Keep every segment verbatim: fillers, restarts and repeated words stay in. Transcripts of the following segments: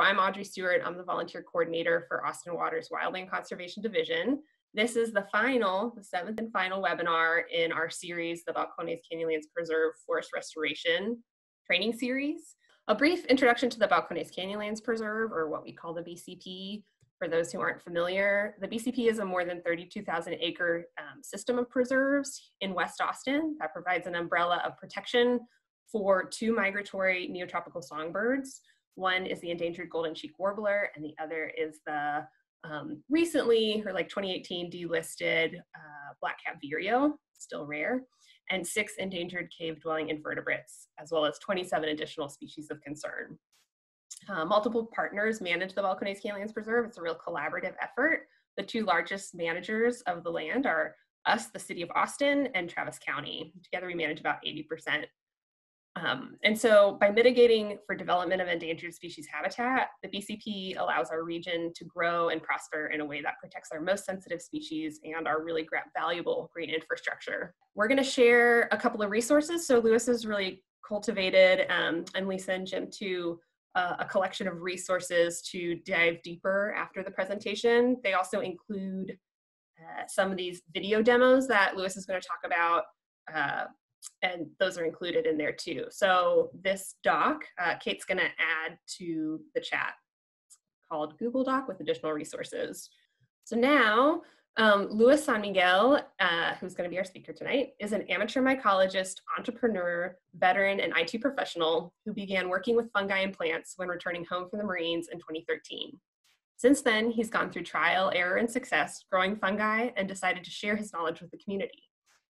I'm Audrey Stewart. I'm the volunteer coordinator for Austin Waters Wildland Conservation Division. This is the final, the seventh and final webinar in our series, the Balcones Canyonlands Preserve Forest Restoration Training Series. A brief introduction to the Balcones Canyonlands Preserve, or what we call the B C P, for those who aren't familiar. The B C P is a more than thirty-two thousand acre um, system of preserves in West Austin that provides an umbrella of protection for two migratory neotropical songbirds. One is the endangered golden cheek warbler, and the other is the um, recently, or like twenty eighteen, delisted uh, black-capped vireo, still rare, and six endangered cave-dwelling invertebrates, as well as twenty-seven additional species of concern. Uh, multiple partners manage the Balcones Canyonlands Preserve. It's a real collaborative effort. The two largest managers of the land are us, the City of Austin, and Travis County. Together we manage about eighty percent. Um, and so by mitigating for development of endangered species habitat, the B C P allows our region to grow and prosper in a way that protects our most sensitive species and our really valuable green infrastructure. We're going to share a couple of resources. So Louis has really cultivated, um, and Lisa and Jim too, uh, a collection of resources to dive deeper after the presentation. They also include uh, some of these video demos that Louis is going to talk about. Uh, And those are included in there too. So this doc, uh, Kate's going to add to the chat, called Google Doc with additional resources. So now, um, Louis San Miguel, uh, who's going to be our speaker tonight, is an amateur mycologist, entrepreneur, veteran, and I T professional who began working with fungi and plants when returning home from the Marines in twenty thirteen. Since then, he's gone through trial, error, and success growing fungi and decided to share his knowledge with the community.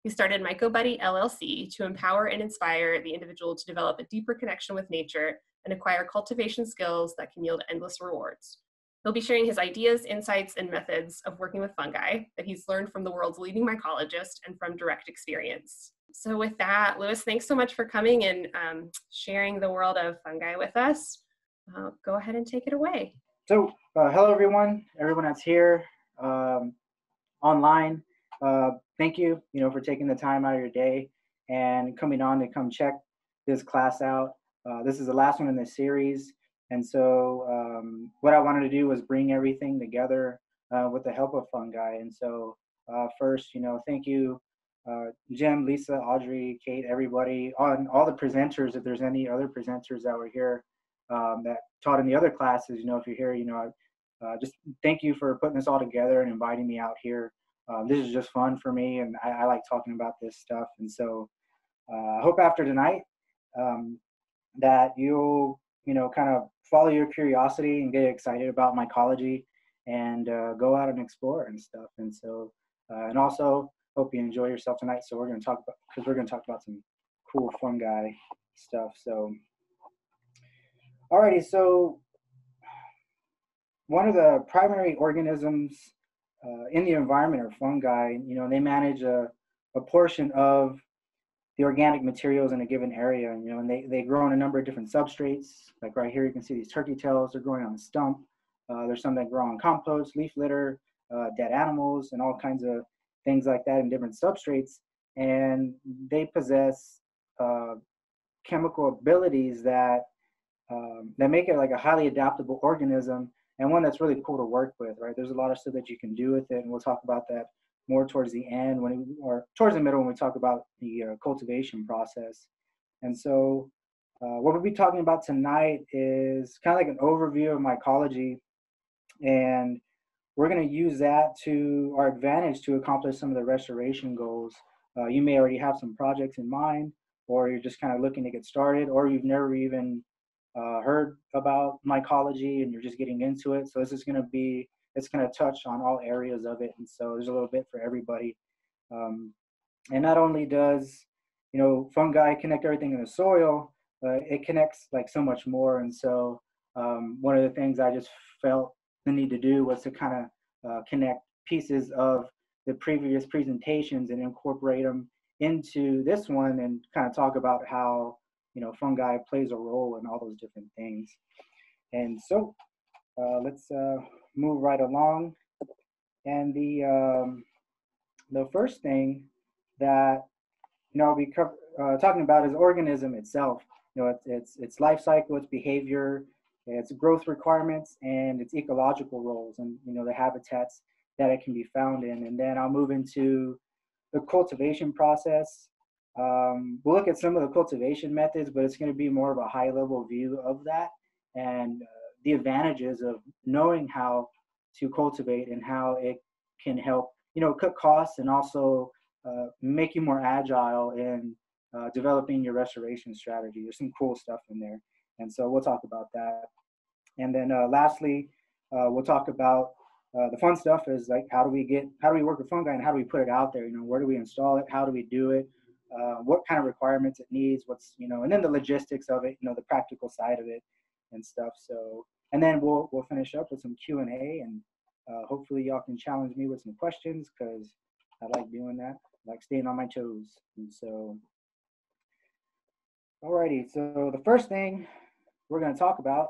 He started MycoBuddy L L C to empower and inspire the individual to develop a deeper connection with nature and acquire cultivation skills that can yield endless rewards. He'll be sharing his ideas, insights, and methods of working with fungi that he's learned from the world's leading mycologist and from direct experience. So with that, Louis, thanks so much for coming and um, sharing the world of fungi with us. Uh, go ahead and take it away. So uh, hello, everyone, everyone that's here um, online. Uh, thank you, you know, for taking the time out of your day and coming on to come check this class out. Uh, this is the last one in this series. And so um, what I wanted to do was bring everything together uh, with the help of fungi. And so uh, first, you know, thank you, uh, Jim, Lisa, Audrey, Kate, everybody, on all the presenters. If there's any other presenters that were here um, that taught in the other classes, you know, if you're here, you know, uh, just thank you for putting this all together and inviting me out here. Um, this is just fun for me, and I, I like talking about this stuff. And so uh, I hope after tonight um, that you'll, you know, kind of follow your curiosity and get excited about mycology and uh, go out and explore and stuff. And so, uh, and also hope you enjoy yourself tonight. So we're going to talk about, because we're going to talk about some cool fungi stuff. So, alrighty, so one of the primary organisms Uh, in the environment are fungi. You know, they manage a, a portion of the organic materials in a given area, and, you know, and they, they grow on a number of different substrates. Like right here, you can see these turkey tails, they're growing on the stump. Uh, there's some that grow on compost, leaf litter, uh, dead animals, and all kinds of things like that in different substrates. And they possess uh, chemical abilities that, um, that make it like a highly adaptable organism, and one that's really cool to work with, right? There's a lot of stuff that you can do with it, and we'll talk about that more towards the end, when we, or towards the middle when we talk about the uh, cultivation process. And so uh, what we'll be talking about tonight is kind of like an overview of mycology, and we're going to use that to our advantage to accomplish some of the restoration goals. Uh, you may already have some projects in mind, or you're just kind of looking to get started, or you've never even Uh, heard about mycology and you're just getting into it. So this is going to be, it's going to touch on all areas of it. And so there's a little bit for everybody. Um, and not only does, you know, fungi connect everything in the soil, but it connects like so much more. And so um, one of the things I just felt the need to do was to kind of uh, connect pieces of the previous presentations and incorporate them into this one and kind of talk about how, you know, fungi plays a role in all those different things. And so uh, let's uh, move right along. And the um, the first thing that, you know, I'll be uh, talking about is organism itself. You know, it's, it's, its life cycle, its behavior, its growth requirements, and its ecological roles, and you know the habitats that it can be found in. And then I'll move into the cultivation process. Um, we'll look at some of the cultivation methods, but it's going to be more of a high-level view of that, and uh, the advantages of knowing how to cultivate and how it can help, you know, cut costs and also uh, make you more agile in uh, developing your restoration strategy. There's some cool stuff in there, and so we'll talk about that. And then uh, lastly, uh, we'll talk about uh, the fun stuff is like how do we get, how do we work with fungi and how do we put it out there? You know, where do we install it? How do we do it? Uh, what kind of requirements it needs? What's, you know, and then the logistics of it, you know, the practical side of it and stuff. So, and then we'll we'll finish up with some Q and A, and uh, hopefully y'all can challenge me with some questions, because I like doing that. I like staying on my toes. And so, alrighty. So the first thing we're going to talk about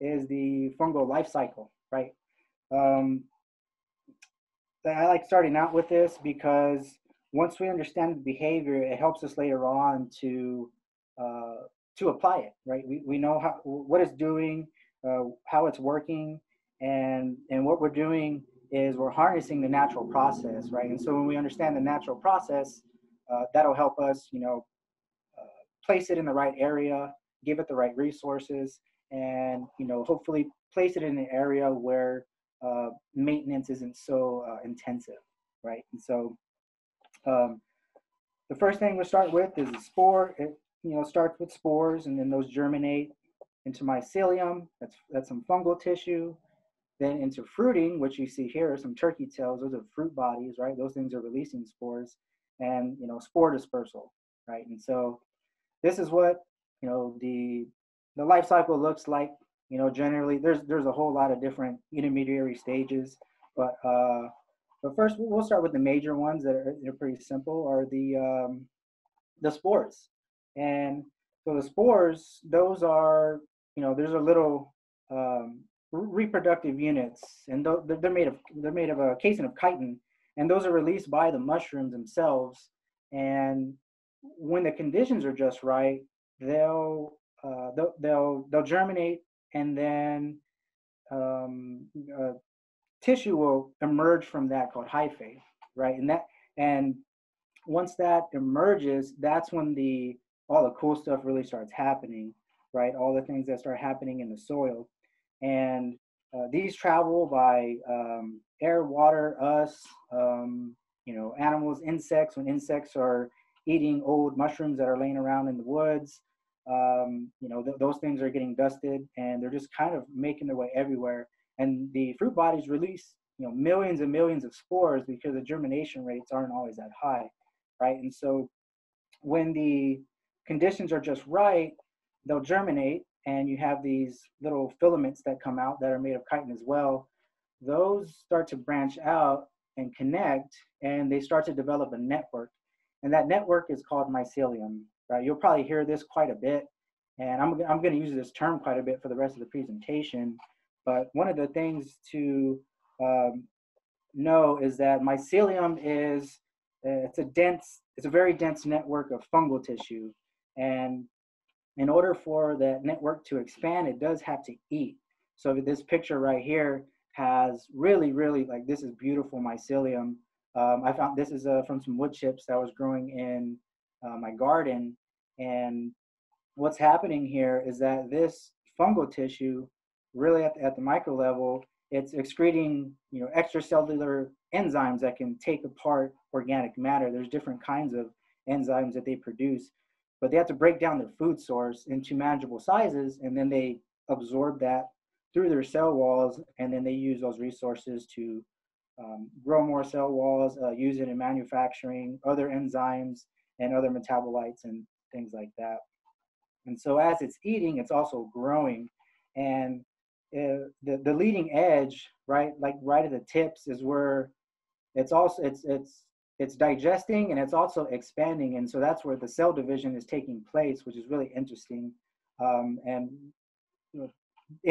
is the fungal life cycle, right? Um, I like starting out with this because once we understand the behavior, it helps us later on to uh, to apply it, right? We we know how, what it's doing, uh, how it's working, and and what we're doing is we're harnessing the natural process, right? And so when we understand the natural process, uh, that'll help us, you know, uh, place it in the right area, give it the right resources, and you know, hopefully place it in an area where uh, maintenance isn't so uh, intensive, right? And so. Um, the first thing we'll start with is the spore. It, you know, starts with spores, and then those germinate into mycelium. That's that's some fungal tissue. Then into fruiting, which you see here are some turkey tails. Those are fruit bodies, right? Those things are releasing spores, and you know, spore dispersal, right? And so, this is what you know the the life cycle looks like. You know, generally, there's there's a whole lot of different intermediary stages, but uh, But first, we'll start with the major ones that are they're pretty simple, are the, um, the spores. And so the spores, those are, you know, there's a little um, reproductive units, and th they're made of, they're made of a casein of chitin, and those are released by the mushrooms themselves. And when the conditions are just right, they'll, uh, they'll, they'll, they'll germinate, and then um, uh, tissue will emerge from that called hyphae, right? And that, and once that emerges, that's when the all the cool stuff really starts happening, right? All the things that start happening in the soil, and uh, these travel by um, air, water, us, um, you know, animals, insects. When insects are eating old mushrooms that are laying around in the woods, um, you know, th those things are getting dusted, and they're just kind of making their way everywhere. And the fruit bodies release, you know, millions and millions of spores because the germination rates aren't always that high, right? And so when the conditions are just right, they'll germinate, and you have these little filaments that come out that are made of chitin as well. Those start to branch out and connect, and they start to develop a network. And that network is called mycelium, right? You'll probably hear this quite a bit, and I'm, I'm going to use this term quite a bit for the rest of the presentation. But one of the things to um, know is that mycelium is, uh, it's a dense, it's a very dense network of fungal tissue. And in order for that network to expand, it does have to eat. So this picture right here has really, really, like, this is beautiful mycelium. Um, I found this is uh, from some wood chips that was growing in uh, my garden. And what's happening here is that this fungal tissue really at the, at the micro level, it's excreting, you know, extracellular enzymes that can take apart organic matter. There's different kinds of enzymes that they produce, but they have to break down their food source into manageable sizes, and then they absorb that through their cell walls, and then they use those resources to um, grow more cell walls, uh, use it in manufacturing, other enzymes, and other metabolites, and things like that. And so as it's eating, it's also growing, and Uh, the, the leading edge, right, like right at the tips, is where it's also it's it's it's digesting, and it's also expanding, and so that's where the cell division is taking place, which is really interesting. Um, and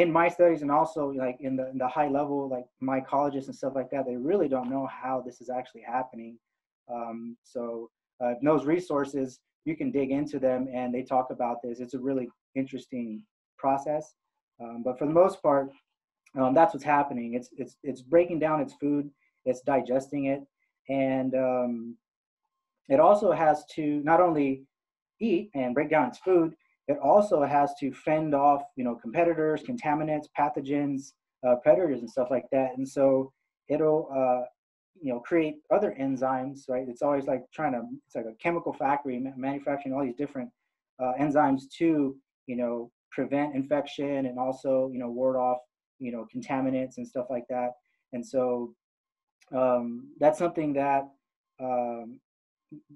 in my studies, and also like in the in the high level, like mycologists and stuff like that, they really don't know how this is actually happening. Um, so uh, those resources, you can dig into them, and they talk about this. It's a really interesting process. Um, but for the most part, um, that's what's happening. It's, it's, it's breaking down its food, it's digesting it, and um, it also has to not only eat and break down its food, it also has to fend off, you know, competitors, contaminants, pathogens, uh, predators, and stuff like that. And so it'll, uh, you know, create other enzymes, right? It's always like trying to, it's like a chemical factory manufacturing all these different uh, enzymes to, you know, prevent infection and also, you know, ward off, you know, contaminants and stuff like that. And so um, that's something that um,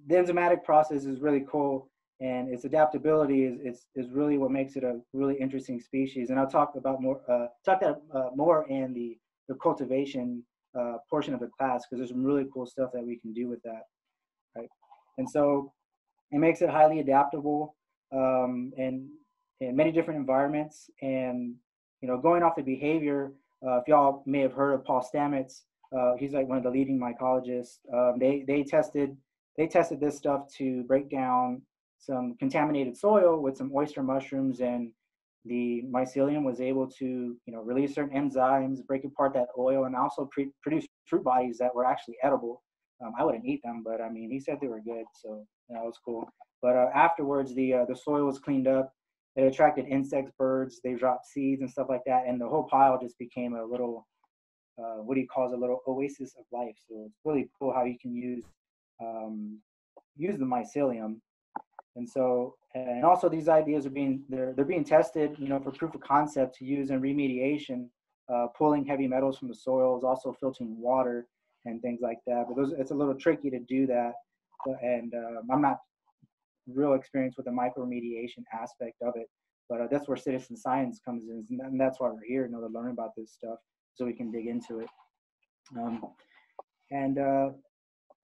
the enzymatic process is really cool. And its adaptability is, is, is really what makes it a really interesting species. And I'll talk about more, uh, talk that uh, more in the, the cultivation uh, portion of the class, because there's some really cool stuff that we can do with that, right? And so it makes it highly adaptable um, and in many different environments. And, you know, going off the behavior, uh, if y'all may have heard of Paul Stamets, uh, he's like one of the leading mycologists. Um, they, they, tested, they tested this stuff to break down some contaminated soil with some oyster mushrooms, and the mycelium was able to, you know, release certain enzymes, break apart that oil, and also pre produce fruit bodies that were actually edible. Um, I wouldn't eat them, but I mean, he said they were good, so that, you know, was cool. But uh, afterwards, the uh, the soil was cleaned up. It attracted insects, birds. They dropped seeds and stuff like that, and the whole pile just became a little, uh, what he calls a little oasis of life. So it's really cool how you can use um, use the mycelium. And so, and also these ideas are being, they're, they're being tested, you know, for proof of concept to use in remediation, uh, pulling heavy metals from the soils, also filtering water and things like that. But those, it's a little tricky to do that. And um, I'm not real experienced with the micro-remediation aspect of it, but uh, that's where citizen science comes in. And that's why we're here, you know, to learn about this stuff so we can dig into it. Um, and, uh,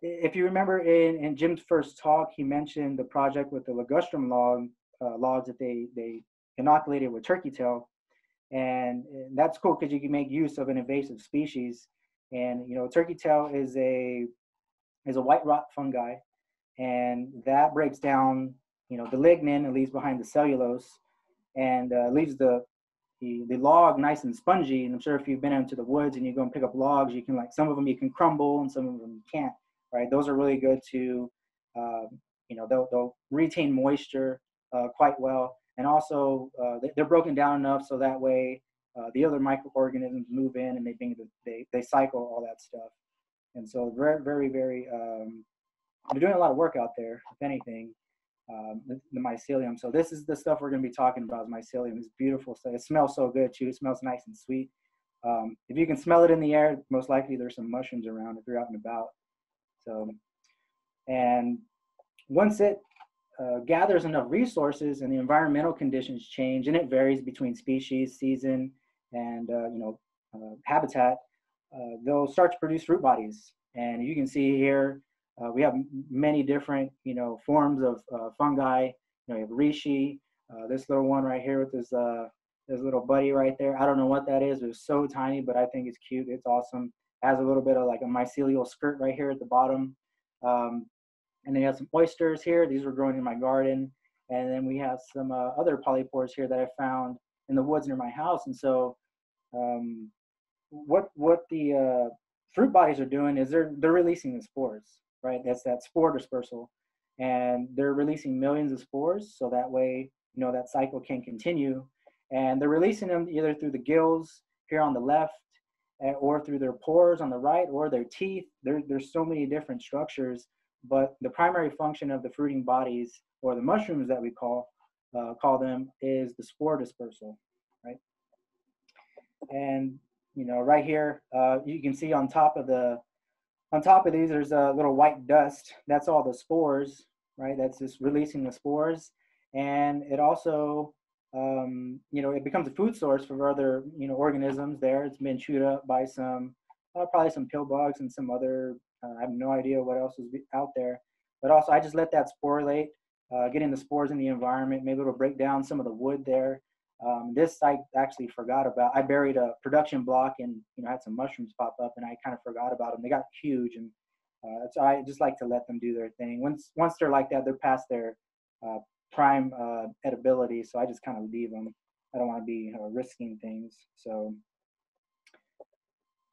If you remember in, in Jim's first talk, he mentioned the project with the ligustrum log, uh, logs that they, they inoculated with turkey tail. And, and that's cool because you can make use of an invasive species. And, you know, turkey tail is a, is a white rot fungi, and that breaks down, you know, the lignin and leaves behind the cellulose, and uh, leaves the, the, the log nice and spongy. And I'm sure if you've been into the woods and you go and pick up logs, you can, like, some of them you can crumble and some of them you can't. Right, those are really good to, um, you know, they'll, they'll retain moisture uh, quite well, and also uh, they're broken down enough so that way uh, the other microorganisms move in and they they they cycle all that stuff. And so very very very, um, they're doing a lot of work out there. If anything, um, the, the mycelium. So this is the stuff we're going to be talking about. Is mycelium. It's beautiful. So it smells so good too. It smells nice and sweet. Um, if you can smell it in the air, most likely there's some mushrooms around if you're out and about. So, and once it uh, gathers enough resources and the environmental conditions change, and it varies between species, season, and uh, you know, uh, habitat, uh, they'll start to produce fruit bodies. And you can see here, uh, we have many different, you know, forms of uh, fungi. You know, you have reishi, uh, this little one right here with this, uh, this little buddy right there. I don't know what that is. It was so tiny, but I think it's cute. It's awesome. Has a little bit of like a mycelial skirt right here at the bottom. Um, and then you have some oysters here. These were growing in my garden. And then we have some uh, other polypores here that I found in the woods near my house. And so um, what what the uh, fruit bodies are doing is they're, they're releasing the spores, right? That's that spore dispersal. And they're releasing millions of spores. So that way, you know, that cycle can continue. And they're releasing them either through the gills here on the left, or through their pores on the right, or their teeth. There, there's so many different structures, but the primary function of the fruiting bodies, or the mushrooms that we call uh, call them, is the spore dispersal, right? And you know, right here, uh, you can see on top of the on top of these, there's a little white dust. That's all the spores, right? That's just releasing the spores, and it also Um, you know, it becomes a food source for other, you know, organisms there. It's been chewed up by some, uh, probably some pill bugs and some other, uh, I have no idea what else is out there. But also, I just let that sporulate, uh, getting the spores in the environment. Maybe it'll break down some of the wood there. Um, this I actually forgot about. I buried a production block and, you know, had some mushrooms pop up, and I kind of forgot about them. They got huge, and uh, so I just like to let them do their thing. Once, once they're like that, they're past their uh, prime uh edibility, so I just kind of leave them. I don't want to be uh, risking things. So,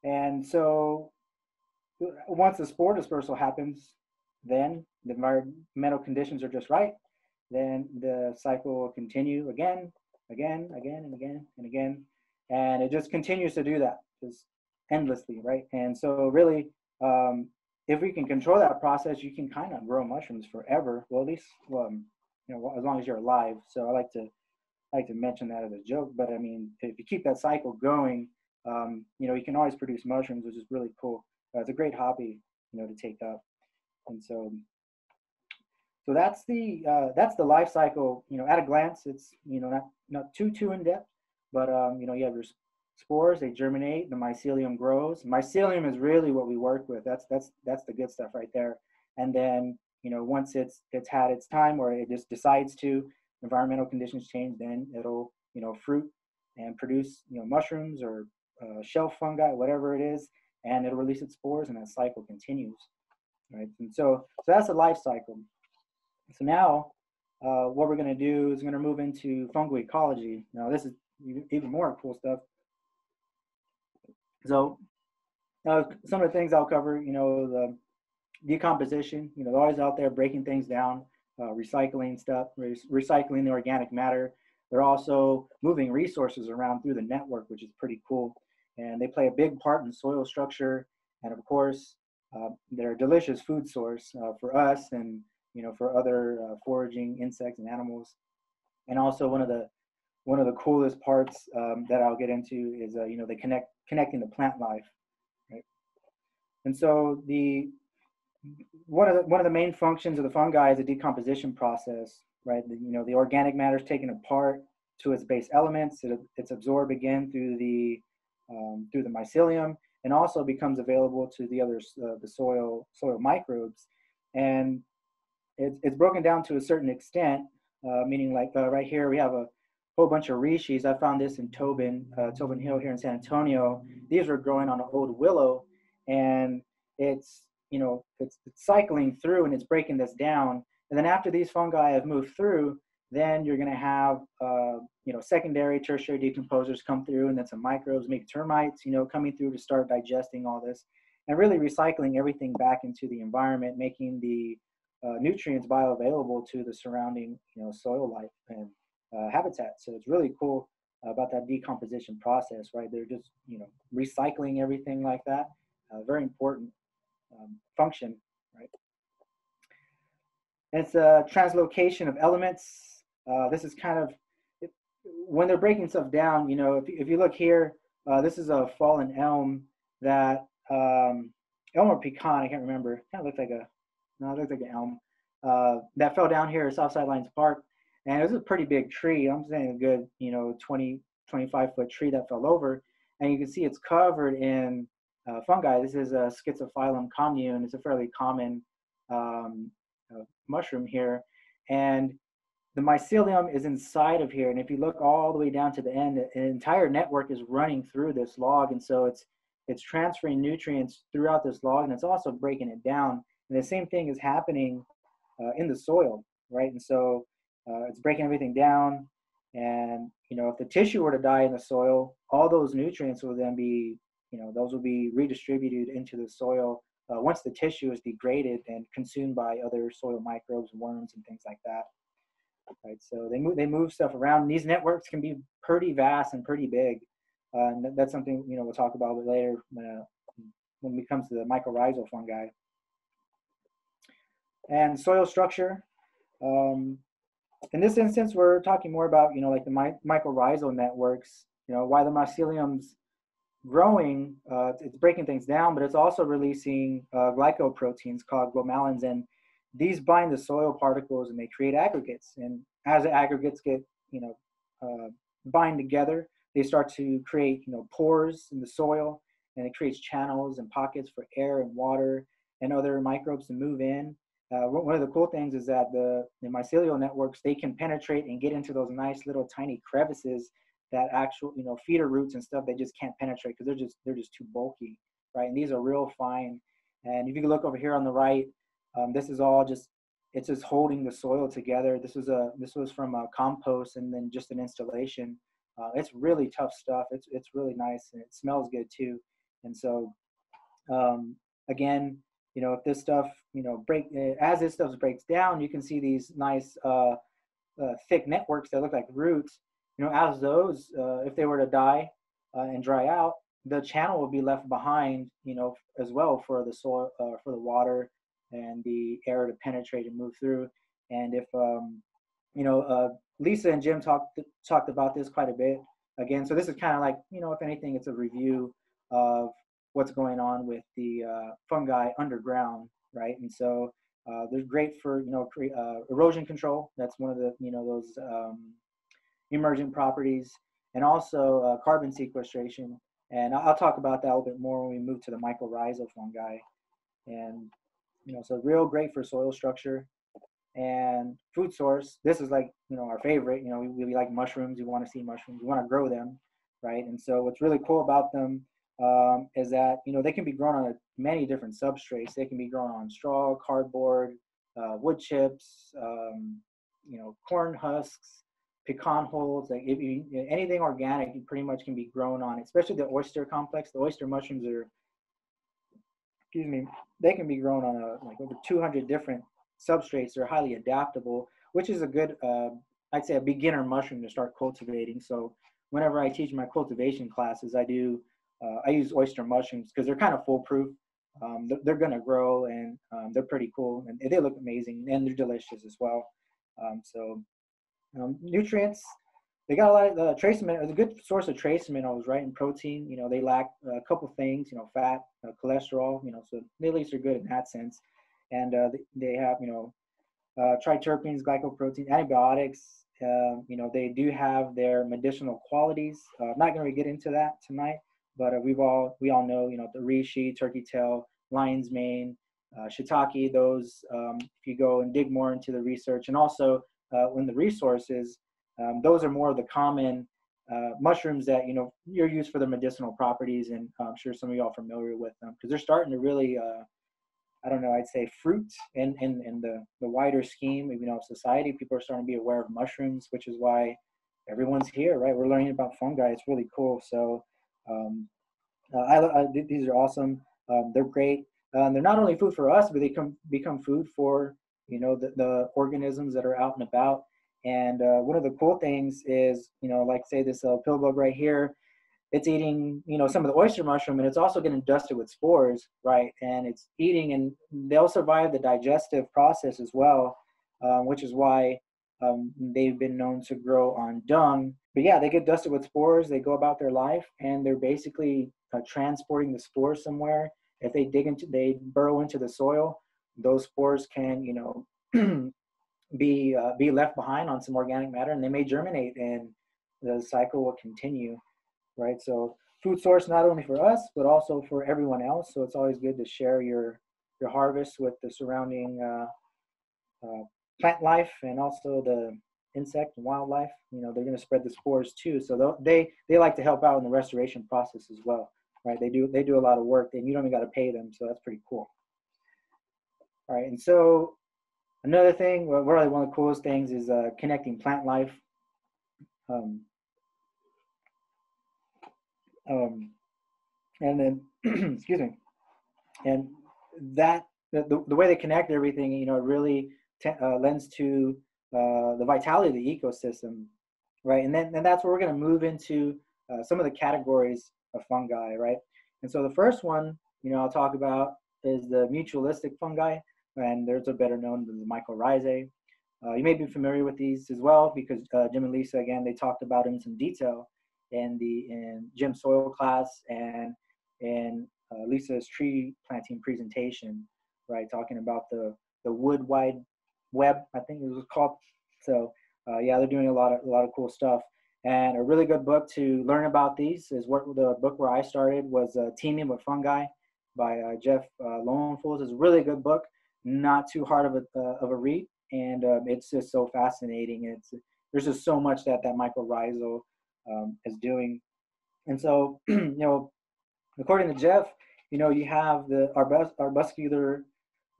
and so once the spore dispersal happens, then the environmental conditions are just right, then the cycle will continue again, again, again, and again, and again. And it just continues to do that, just endlessly, right? And so really, um, if we can control that process, you can kind of grow mushrooms forever. Well, at least, um, you know, as long as you're alive. So I like to I like to mention that as a joke, but I mean, if you keep that cycle going, um, you know, you can always produce mushrooms, which is really cool. Uh, it's a great hobby, you know, to take up. And so, so that's the uh, that's the life cycle. You know, at a glance, it's you know not not too too in depth, but um, you know, you have your spores, they germinate, the mycelium grows. Mycelium is really what we work with. That's that's that's the good stuff right there. And then, you know, once it's it's had its time, or it just decides to, environmental conditions change, then it'll you know fruit and produce you know mushrooms or uh, shelf fungi, whatever it is, and it'll release its spores, and that cycle continues, right? And so, so that's a life cycle. So now, uh, what we're going to do is we're going to move into fungal ecology. Now this is even more cool stuff. So uh, some of the things I'll cover, you know, the decomposition, you know, they're always out there breaking things down, uh, recycling stuff, re recycling the organic matter. They're also moving resources around through the network, which is pretty cool. And they play a big part in soil structure. And of course, uh, they're a delicious food source uh, for us and, you know, for other uh, foraging insects and animals. And also one of the One of the coolest parts um, that I'll get into is, uh, you know, they connect connecting to plant life, right? And so the one of the one of the main functions of the fungi is a decomposition process, right? The, you know, the organic matter is taken apart to its base elements. It, it's absorbed again through the um, through the mycelium, and also becomes available to the other uh, the soil soil microbes, and it's it's broken down to a certain extent, uh, meaning like uh, right here we have a whole bunch of rishis. I found this in Tobin, uh, Tobin Hill here in San Antonio. These were growing on an old willow, and it's, you know, it's, it's cycling through and it's breaking this down. And then after these fungi have moved through, then you're gonna have, uh, you know, secondary, tertiary decomposers come through, and then some microbes, maybe termites, you know, coming through to start digesting all this and really recycling everything back into the environment, making the uh, nutrients bioavailable to the surrounding, you know, soil life and Uh, habitat. So it's really cool uh, about that decomposition process, right? They're just, you know, recycling everything like that. Uh, very important um, function, right? And it's a translocation of elements. Uh, this is kind of, it, when they're breaking stuff down, you know, if, if you look here, uh, this is a fallen elm that, um, elm or pecan, I can't remember. Kind of looked like a, no, it looked like an elm. Uh, that fell down here at Southside Lions Park. And it was a pretty big tree. I'm saying a good, you know, twenty, twenty-five foot tree that fell over. And you can see it's covered in uh, fungi. This is a Schizophyllum commune. It's a fairly common um, uh, mushroom here. And the mycelium is inside of here. And if you look all the way down to the end, an entire network is running through this log. And so it's, it's transferring nutrients throughout this log, and it's also breaking it down. And the same thing is happening uh, in the soil, right? And so Uh, it's breaking everything down, and you know if the tissue were to die in the soil, all those nutrients will then be, you know, those will be redistributed into the soil uh, once the tissue is degraded and consumed by other soil microbes, worms, and things like that. Right, so they move they move stuff around. And these networks can be pretty vast and pretty big, uh, and that's something you know we'll talk about later uh, when it comes to the mycorrhizal fungi. And soil structure. Um, In this instance, we're talking more about, you know, like the my mycorrhizal networks, you know, why the mycelium's growing, uh, it's breaking things down, but it's also releasing uh, glycoproteins called glomalins, and these bind the soil particles and they create aggregates. And as the aggregates get, you know, uh, bind together, they start to create, you know, pores in the soil, and it creates channels and pockets for air and water and other microbes to move in. Uh, one of the cool things is that the, the mycelial networks, they can penetrate and get into those nice little tiny crevices that actual, you know, feeder roots and stuff, they just can't penetrate because they're just, they're just too bulky, right? And these are real fine. And if you look over here on the right, um, this is all just, it's just holding the soil together. This was, a, this was from a compost and then just an installation Uh, it's really tough stuff. It's it's really nice, and it smells good too. And so, um, again, you know, if this stuff, you know, break as this stuff breaks down, you can see these nice uh, uh, thick networks that look like roots. You know, as those, uh, if they were to die uh, and dry out, the channel would be left behind, you know, as well for the soil, uh, for the water and the air to penetrate and move through. And if, um, you know, uh, Lisa and Jim talked talked about this quite a bit again. So this is kind of like, you know, if anything, it's a review of what's going on with the uh, fungi underground, right? And so uh, they're great for, you know, pre, uh, erosion control. That's one of the, you know, those um, emergent properties, and also uh, carbon sequestration. And I'll talk about that a little bit more when we move to the mycorrhizal fungi. And, you know, so real great for soil structure. And food source, this is like, you know, our favorite. You know, we, we like mushrooms. We want to see mushrooms. We want to grow them, right? And so what's really cool about them um, is that, you know, they can be grown on many different substrates. They can be grown on straw, cardboard, uh, wood chips, um, you know, corn husks, pecan hulls, like if you, anything organic, you pretty much can be grown on, especially the oyster complex. The oyster mushrooms are, excuse me, they can be grown on a, like over two hundred different substrates. They're highly adaptable, which is a good, uh, I'd say a beginner mushroom to start cultivating. So whenever I teach my cultivation classes, I do, uh, I use oyster mushrooms because they're kind of foolproof. Um, they're, they're gonna grow, and um, they're pretty cool, and they look amazing, and they're delicious as well. Um, so. Um, nutrients, they got a lot of uh, trace minerals. A good source of trace minerals, right? And protein, you know, they lack a couple things, you know, fat, uh, cholesterol, you know, so they at least are good in that sense. And uh, they have, you know, uh, triterpenes, glycoprotein, antibiotics. Uh, you know, they do have their medicinal qualities. Uh, I'm not going to get into that tonight, but uh, we've all we all know, you know, the reishi, turkey tail, lion's mane, uh, shiitake. Those, um, if you go and dig more into the research, and also. Uh, when the resources, um, those are more of the common uh, mushrooms that, you know, you're used for their medicinal properties, and I'm sure some of y'all are familiar with them because they're starting to really, uh, I don't know, I'd say fruit in, in, in the, the wider scheme of, you know, society. People are starting to be aware of mushrooms, which is why everyone's here, right? We're learning about fungi. It's really cool. So um, uh, I, I, these are awesome. Um, they're great. Uh, and they're not only food for us, but they come, become food for you know, the, the organisms that are out and about. And uh, one of the cool things is, you know, like say this uh, pillbug right here, it's eating, you know, some of the oyster mushroom, and it's also getting dusted with spores, right? And it's eating, and they'll survive the digestive process as well, uh, which is why um, they've been known to grow on dung. But yeah, they get dusted with spores, they go about their life, and they're basically uh, transporting the spores somewhere. If they dig into, they burrow into the soil, those spores can, you know, be uh, be left behind on some organic matter, and they may germinate, and the cycle will continue, right? So food source, not only for us, but also for everyone else. So it's always good to share your, your harvest with the surrounding uh, uh, plant life, and also the insect and wildlife. You know, they're going to spread the spores too. So they, they like to help out in the restoration process as well, right? They do, they do a lot of work, and you don't even got to pay them. So that's pretty cool. All right, and so another thing, well, really one of the coolest things is uh, connecting plant life. Um, um, and then, excuse me, and that, the, the way they connect everything, you know, really te uh, lends to uh, the vitality of the ecosystem, right? And then and that's where we're gonna move into uh, some of the categories of fungi, right? And so the first one, you know, I'll talk about is the mutualistic fungi. And there's a better known as the mycorrhizae. Uh, you may be familiar with these as well because uh, Jim and Lisa, again, they talked about in some detail in the in Jim's soil class and in uh, Lisa's tree planting presentation, right? Talking about the the wood wide web, I think it was called. So uh, yeah, they're doing a lot of a lot of cool stuff. And a really good book to learn about these is what the book where I started was uh, Teaming with Fungi by uh, Jeff uh, Lonefools. It's a really good book, not too hard of a, uh, of a read, and um, it's just so fascinating. It's There's just so much that that mycorrhizal um, is doing. And so, you know, according to Jeff, you know, you have the arbus arbuscular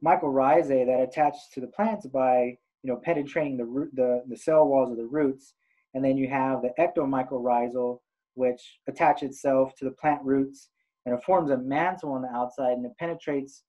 mycorrhizae that attach to the plants by, you know, penetrating the, root, the, the cell walls of the roots. And then you have the ectomycorrhizal, which attaches itself to the plant roots, and it forms a mantle on the outside, and it penetrates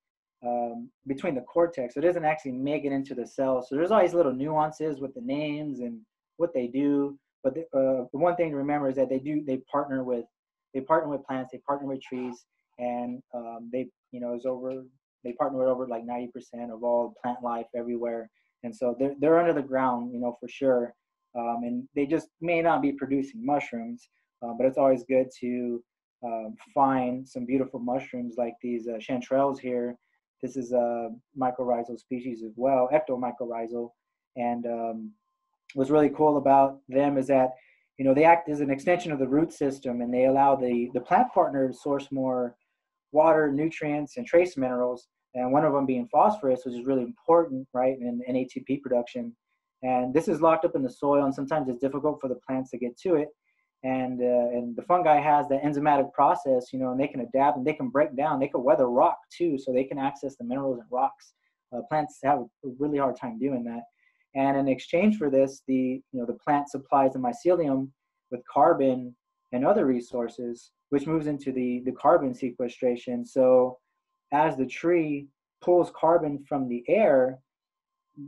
um, between the cortex. So it doesn't actually make it into the cell. So there's all these little nuances with the names and what they do. But the, uh, the one thing to remember is that they do they partner with they partner with plants, they partner with trees, and um, they you know is over they partner with over like ninety percent of all plant life everywhere. And so they're they're under the ground, you know, for sure. Um, and they just may not be producing mushrooms, uh, but it's always good to um, find some beautiful mushrooms like these uh, chanterelles here. This is a mycorrhizal species as well, ectomycorrhizal, and um, what's really cool about them is that, you know, they act as an extension of the root system, and they allow the, the plant partner to source more water, nutrients, and trace minerals, and one of them being phosphorus, which is really important, right, in, in A T P production. And this is locked up in the soil, and sometimes it's difficult for the plants to get to it. And, uh, and the fungi has the enzymatic process, you know, and they can adapt, and they can break down. They can weather rock, too, so they can access the minerals and rocks. Uh, plants have a really hard time doing that. And in exchange for this, the you know the plant supplies the mycelium with carbon and other resources, which moves into the, the carbon sequestration. So as the tree pulls carbon from the air,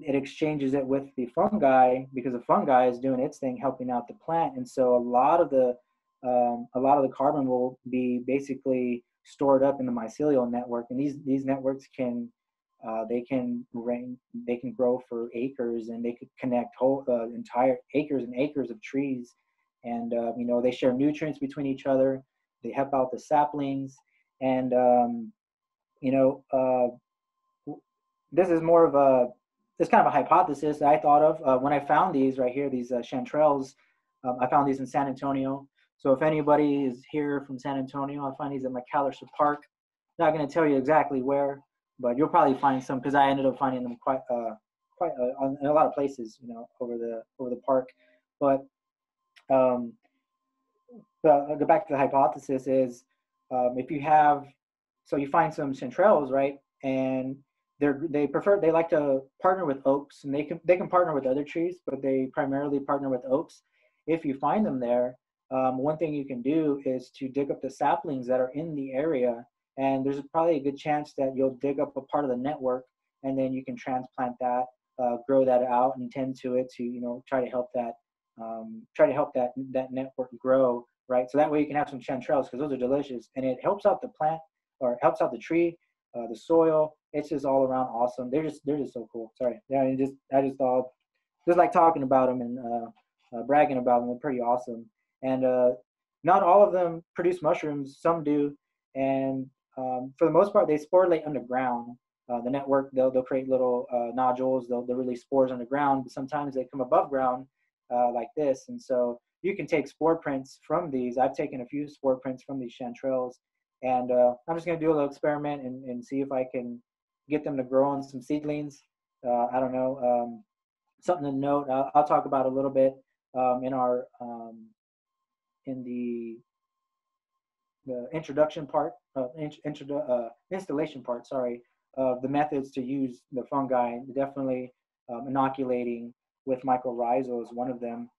it exchanges it with the fungi, because the fungi is doing its thing, helping out the plant. And so a lot of the um, a lot of the carbon will be basically stored up in the mycelial network, and these these networks can Uh, they can rain, they can grow for acres, and they could connect whole uh, entire acres and acres of trees. And uh, you know, they share nutrients between each other. They help out the saplings, and um, you know, uh, this is more of a this kind of a hypothesis that I thought of uh, when I found these right here, these uh, chanterelles. Um, I found these in San Antonio. So if anybody is here from San Antonio, I found these at McAllister Park. Not going to tell you exactly where, but you'll probably find some, because I ended up finding them quite, uh, quite uh, on, in a lot of places, you know, over the over the park. But um, the, I'll go back to the hypothesis is um, if you have, so you find some chanterelles, right, and they're they prefer they like to partner with oaks, and they can they can partner with other trees, but they primarily partner with oaks. If you find them there, um, one thing you can do is to dig up the saplings that are in the area. And there's probably a good chance that you'll dig up a part of the network, and then you can transplant that, uh, grow that out, and tend to it to, you know, try to help that, um, try to help that that network grow, right? So that way you can have some chanterelles, because those are delicious, and it helps out the plant, or helps out the tree, uh, the soil. It's just all around awesome. They're just they're just so cool. Sorry, yeah, I just I just thought just like talking about them and uh, uh, bragging about them. They're pretty awesome, and uh, not all of them produce mushrooms. Some do, and Um, for the most part, they sporulate underground. Uh, the network, they'll, they'll create little uh, nodules. They'll, they'll release spores underground, but sometimes they come above ground uh, like this. And so you can take spore prints from these. I've taken a few spore prints from these chanterelles. And uh, I'm just going to do a little experiment and, and see if I can get them to grow on some seedlings. Uh, I don't know. Um, something to note, I'll, I'll talk about a little bit um, in our, um, in the, the introduction part, uh, intro, uh, installation part, sorry, of uh, the methods to use the fungi. Definitely um, inoculating with mycorrhizal is one of them.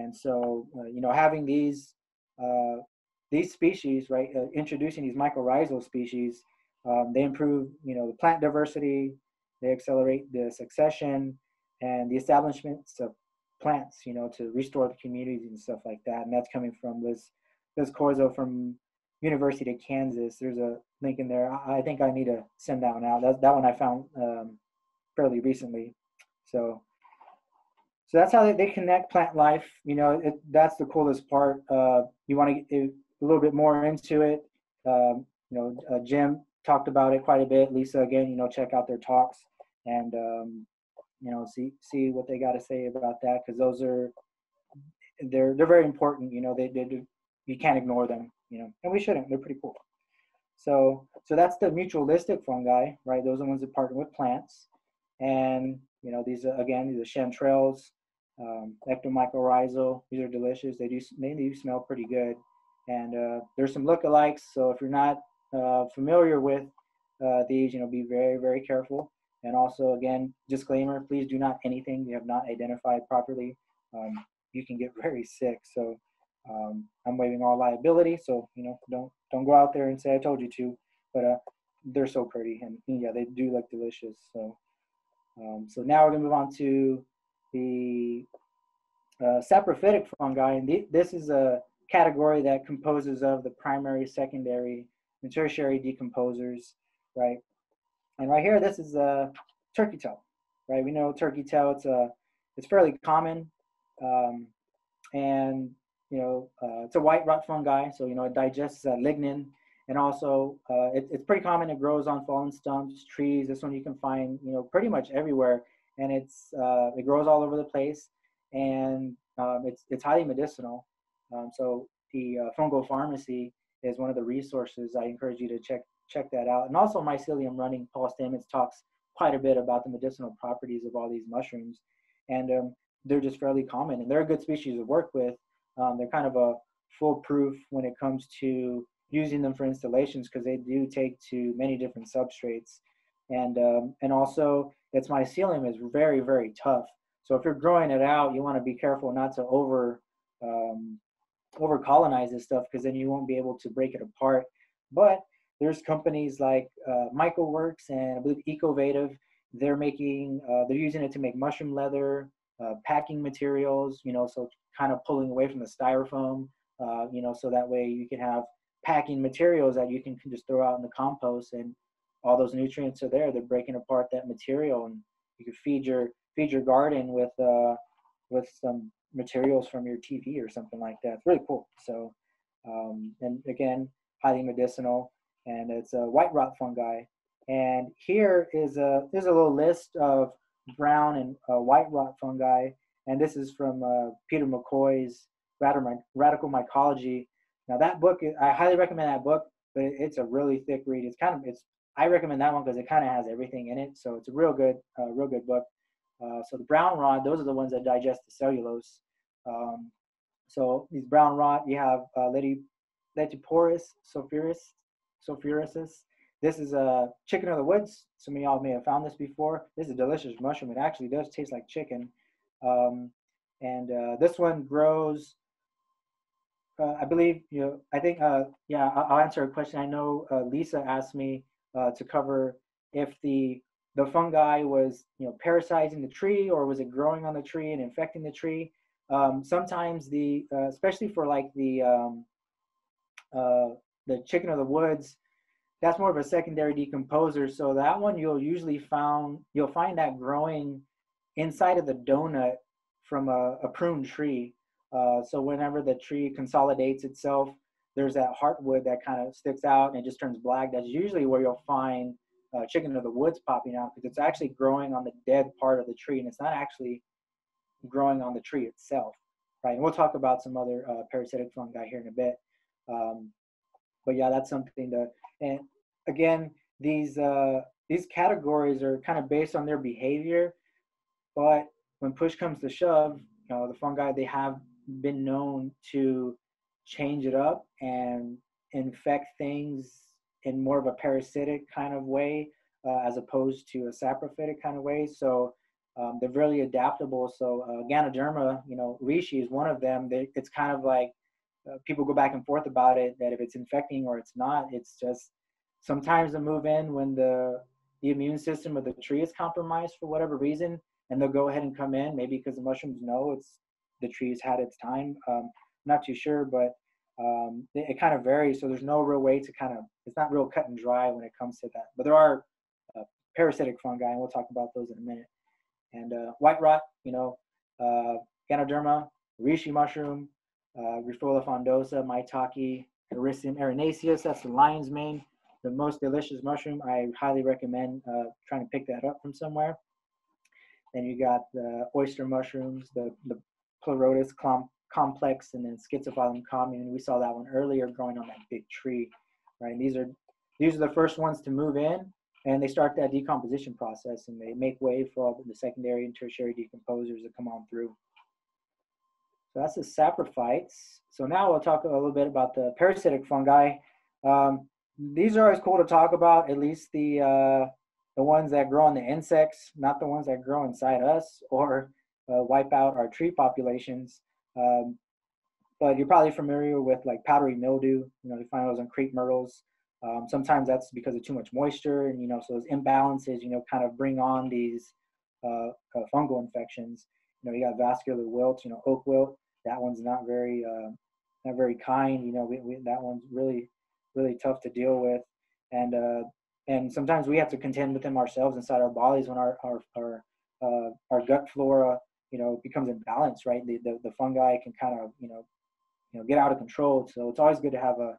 And so, uh, you know, having these uh, these species, right, uh, introducing these mycorrhizal species, um, they improve, you know, the plant diversity, they accelerate the succession and the establishments of plants, you know, to restore the communities and stuff like that. And that's coming from Liz, Liz Corzo from University of Kansas. There's a link in there. I think I need to send that one out. That, that one I found um, fairly recently. So, so that's how they, they connect plant life. You know, it, that's the coolest part. Uh, you want to get a little bit more into it. Um, you know, uh, Jim talked about it quite a bit. Lisa, again, you know, check out their talks and, um, you know, see, see what they got to say about that, because those are, they're, they're very important. You know, they, they do, you can't ignore them. You know, and we shouldn't. They're pretty cool. So, so that's the mutualistic fungi, right? Those are the ones that partner with plants, and you know, these are, again, these are chanterelles, um, ectomycorrhizal. These are delicious. They do they do smell pretty good, and uh, there's some lookalikes. So if you're not uh, familiar with uh, these, you know, be very very careful. And also, again, disclaimer: please do not anything you have not identified properly. Um, you can get very sick. So um, I'm waiving all liability. So, you know, don't don't go out there and say I told you to. But uh, they're so pretty, and yeah, they do look delicious. So um, so now we're gonna move on to the uh, saprophytic fungi, and th this is a category that composes of the primary, secondary, and tertiary decomposers, right? And right here, this is a turkey tail, right? We know turkey tail; it's a it's fairly common, um, and you know uh, it's a white rot fungi, so you know it digests uh, lignin, and also uh, it, it's pretty common. It grows on fallen stumps, trees. This one you can find, you know, pretty much everywhere, and it's uh, it grows all over the place, and um, it's it's highly medicinal. Um, so the uh, fungal pharmacy is one of the resources. I encourage you to check check that out. And also Mycelium Running, Paul Stamets talks quite a bit about the medicinal properties of all these mushrooms. And um, they're just fairly common, and they're a good species to work with. Um, they're kind of a foolproof when it comes to using them for installations, because they do take to many different substrates. And, um, and also its mycelium is very, very tough. So if you're growing it out, you want to be careful not to over, um, over colonize this stuff, because then you won't be able to break it apart. But there's companies like uh, MycoWorks and I believe Ecovative. They're making, uh, they're using it to make mushroom leather, uh, packing materials, you know, so kind of pulling away from the styrofoam, uh, you know, so that way you can have packing materials that you can, can just throw out in the compost, and all those nutrients are there. They're breaking apart that material, and you can feed your feed your garden with uh, with some materials from your T V or something like that. It's really cool. So, um, and again, highly medicinal, and it's a white rot fungi. And here is a there's a little list of brown and uh, white rot fungi, and this is from uh, Peter McCoy's Radical Mycology. Now that book, I highly recommend that book, but it's a really thick read. It's kind of it's I recommend that one because it kind of has everything in it, so it's a real good uh, real good book. Uh, so the brown rot, those are the ones that digest the cellulose. Um, so these brown rot, you have uh, Laetiporus sulphureus, sulphureus. This is a chicken of the woods. Some of y'all may have found this before. This is a delicious mushroom. It actually does taste like chicken. Um, and uh, this one grows, uh, I believe, you know, I think, uh, yeah, I'll answer a question. I know uh, Lisa asked me uh, to cover if the the fungi was, you know, parasitizing the tree, or was it growing on the tree and infecting the tree? Um, sometimes the, uh, especially for like the um, uh, the chicken of the woods, that's more of a secondary decomposer. So that one you'll usually found you'll find that growing inside of the donut from a, a prune tree. Uh, so whenever the tree consolidates itself, there's that heartwood that kind of sticks out and it just turns black. That's usually where you'll find Uh, chicken of the woods popping out, because it's actually growing on the dead part of the tree, and it's not actually growing on the tree itself, right? And we'll talk about some other uh, parasitic fungi here in a bit. Um, but yeah, that's something to, and again, these, uh, these categories are kind of based on their behavior, but when push comes to shove, you know, the fungi, they have been known to change it up and infect things in more of a parasitic kind of way, uh, as opposed to a saprophytic kind of way. So um, they're really adaptable. So uh, Ganoderma, you know, reishi is one of them. They, it's kind of like uh, people go back and forth about it, that if it's infecting or it's not. It's just sometimes they move in when the, the immune system of the tree is compromised for whatever reason, and they'll go ahead and come in, maybe because the mushrooms know it's the tree's had its time. Um, not too sure, but um it, it kind of varies, so there's no real way to kind of, it's not real cut and dry when it comes to that. But there are uh, parasitic fungi, and we'll talk about those in a minute. And uh white rot, you know, uh Ganoderma, reishi mushroom, uh Grifola frondosa, maitake, Hericium erinaceus, that's the lion's mane, the most delicious mushroom. I highly recommend uh trying to pick that up from somewhere. Then you got the oyster mushrooms, the the Pleurotus complex, and then Schizophyllum commune. We saw that one earlier growing on that big tree, right? And these are these are the first ones to move in, and they start that decomposition process, and they make way for all the secondary and tertiary decomposers that come on through. So that's the saprophytes. So now we'll talk a little bit about the parasitic fungi. Um, these are always cool to talk about, at least the uh, the ones that grow on the insects, not the ones that grow inside us or uh, wipe out our tree populations. Um, but you're probably familiar with like powdery mildew. You know, you find those on crepe myrtles. Um, sometimes that's because of too much moisture, and you know, so those imbalances, you know, kind of bring on these uh, uh, fungal infections. You know, you got vascular wilt. You know, oak wilt. That one's not very, uh, not very kind. You know, we, we, that one's really, really tough to deal with, and uh, and sometimes we have to contend with them ourselves inside our bodies when our our our, uh, our gut flora, you know, becomes imbalanced. Right, the, the the fungi can kind of, you know, you know, get out of control. So it's always good to have a,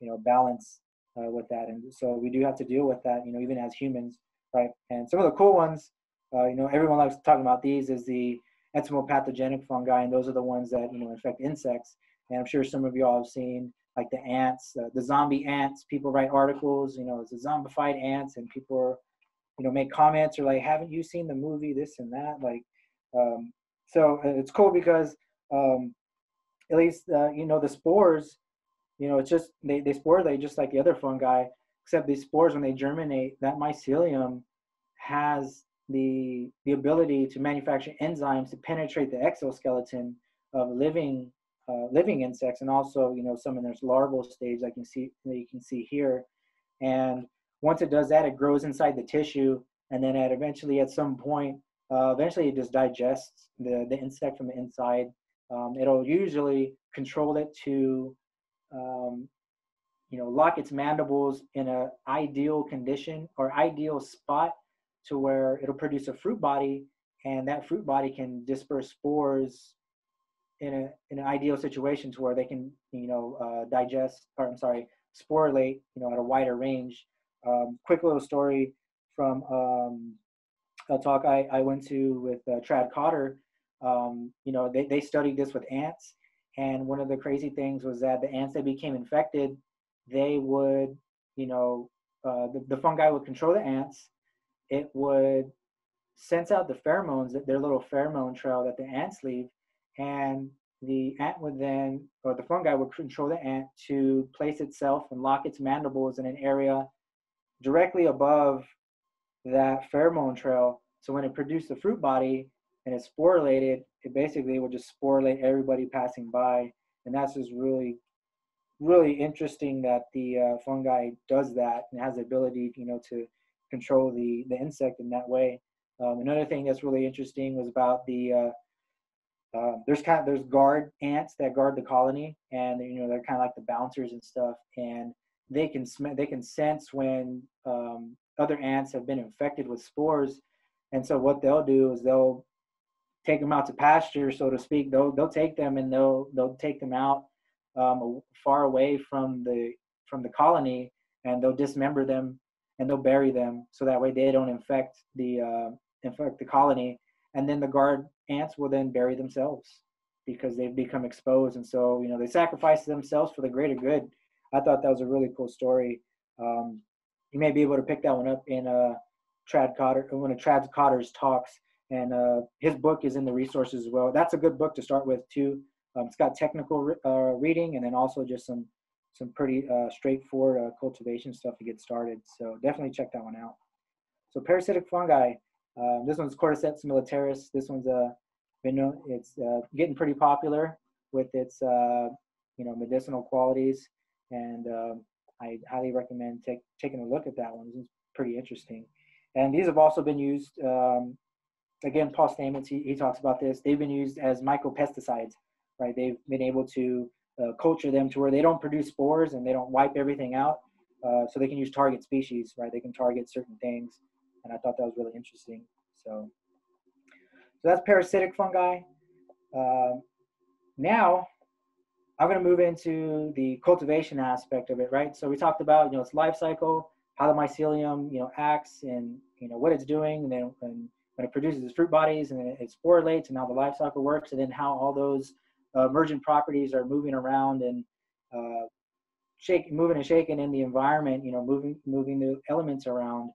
you know, balance uh, with that, and so we do have to deal with that. You know, even as humans, right? And some of the cool ones, uh, you know, everyone likes talking about these is the ethmopathogenic fungi, and those are the ones that, you know, infect insects. And I'm sure some of y'all have seen like the ants, uh, the zombie ants. People write articles, you know, it's the zombified ants, and people are, you know, make comments or like, haven't you seen the movie, this and that? Like, um, so it's cool because um, at least, uh, you know, the spores, you know, it's just, they, they spore, they just like the other fungi, except these spores, when they germinate, that mycelium has the the ability to manufacture enzymes to penetrate the exoskeleton of living uh, living insects, and also, you know, some in their larval stage, like you see you can see here. And once it does that, it grows inside the tissue, and then at eventually at some point, uh, eventually it just digests the the insect from the inside. Um, it'll usually control it to, um, you know, lock its mandibles in an ideal condition or ideal spot, to where it'll produce a fruit body, and that fruit body can disperse spores in a in an ideal situation to where they can, you know, uh, digest, or I'm sorry, sporulate, you know, at a wider range. Um, quick little story from um, a talk I, I went to with uh, Trad Cotter. Um, you know, they, they studied this with ants, and one of the crazy things was that the ants that became infected, they would, you know, uh, the, the fungi would control the ants. It would sense out the pheromones, that their little pheromone trail that the ants leave, and the ant would then, or the fungi would control the ant to place itself and lock its mandibles in an area directly above that pheromone trail. So when it produced the fruit body and it sporulated, it basically would just sporulate everybody passing by. And that's just really, really interesting that the uh, fungi does that and has the ability, you know, to control the the insect in that way. Um, another thing that's really interesting was about the uh, uh, there's kind of there's guard ants that guard the colony, and you know, they're kind of like the bouncers and stuff, and they can smell, they can sense when um, other ants have been infected with spores, and so what they'll do is they'll take them out to pasture, so to speak. They'll they'll take them and they'll they'll take them out um, far away from the from the colony, and they'll dismember them. And they'll bury them so that way they don't infect the uh, infect the colony. And then the guard ants will then bury themselves because they've become exposed. And so, you know, they sacrifice themselves for the greater good. I thought that was a really cool story. Um, you may be able to pick that one up in uh, Trad Cotter, one of Trad Cotter's talks. And uh, his book is in the resources as well. That's a good book to start with too. Um, it's got technical re uh, reading and then also just some some pretty uh, straightforward uh, cultivation stuff to get started. So definitely check that one out. So parasitic fungi, uh, this one's Cordyceps militaris. This one's uh, been known, it's uh, getting pretty popular with its uh, you know, medicinal qualities. And um, I highly recommend take, taking a look at that one. It's pretty interesting. And these have also been used, um, again, Paul Stamets, he, he talks about this. They've been used as mycopesticides, right? They've been able to Uh, culture them to where they don't produce spores and they don't wipe everything out, uh, so they can use target species, right? They can target certain things, and I thought that was really interesting. So, so that's parasitic fungi. Uh, now, I'm going to move into the cultivation aspect of it, right? So we talked about, you know, its life cycle, how the mycelium, you know, acts, and you know what it's doing, and then and when it produces its fruit bodies, and then it sporulates, and how the life cycle works, and then how all those Uh, emergent properties are moving around and uh, shake, moving and shaking in the environment, you know, moving, moving the elements around,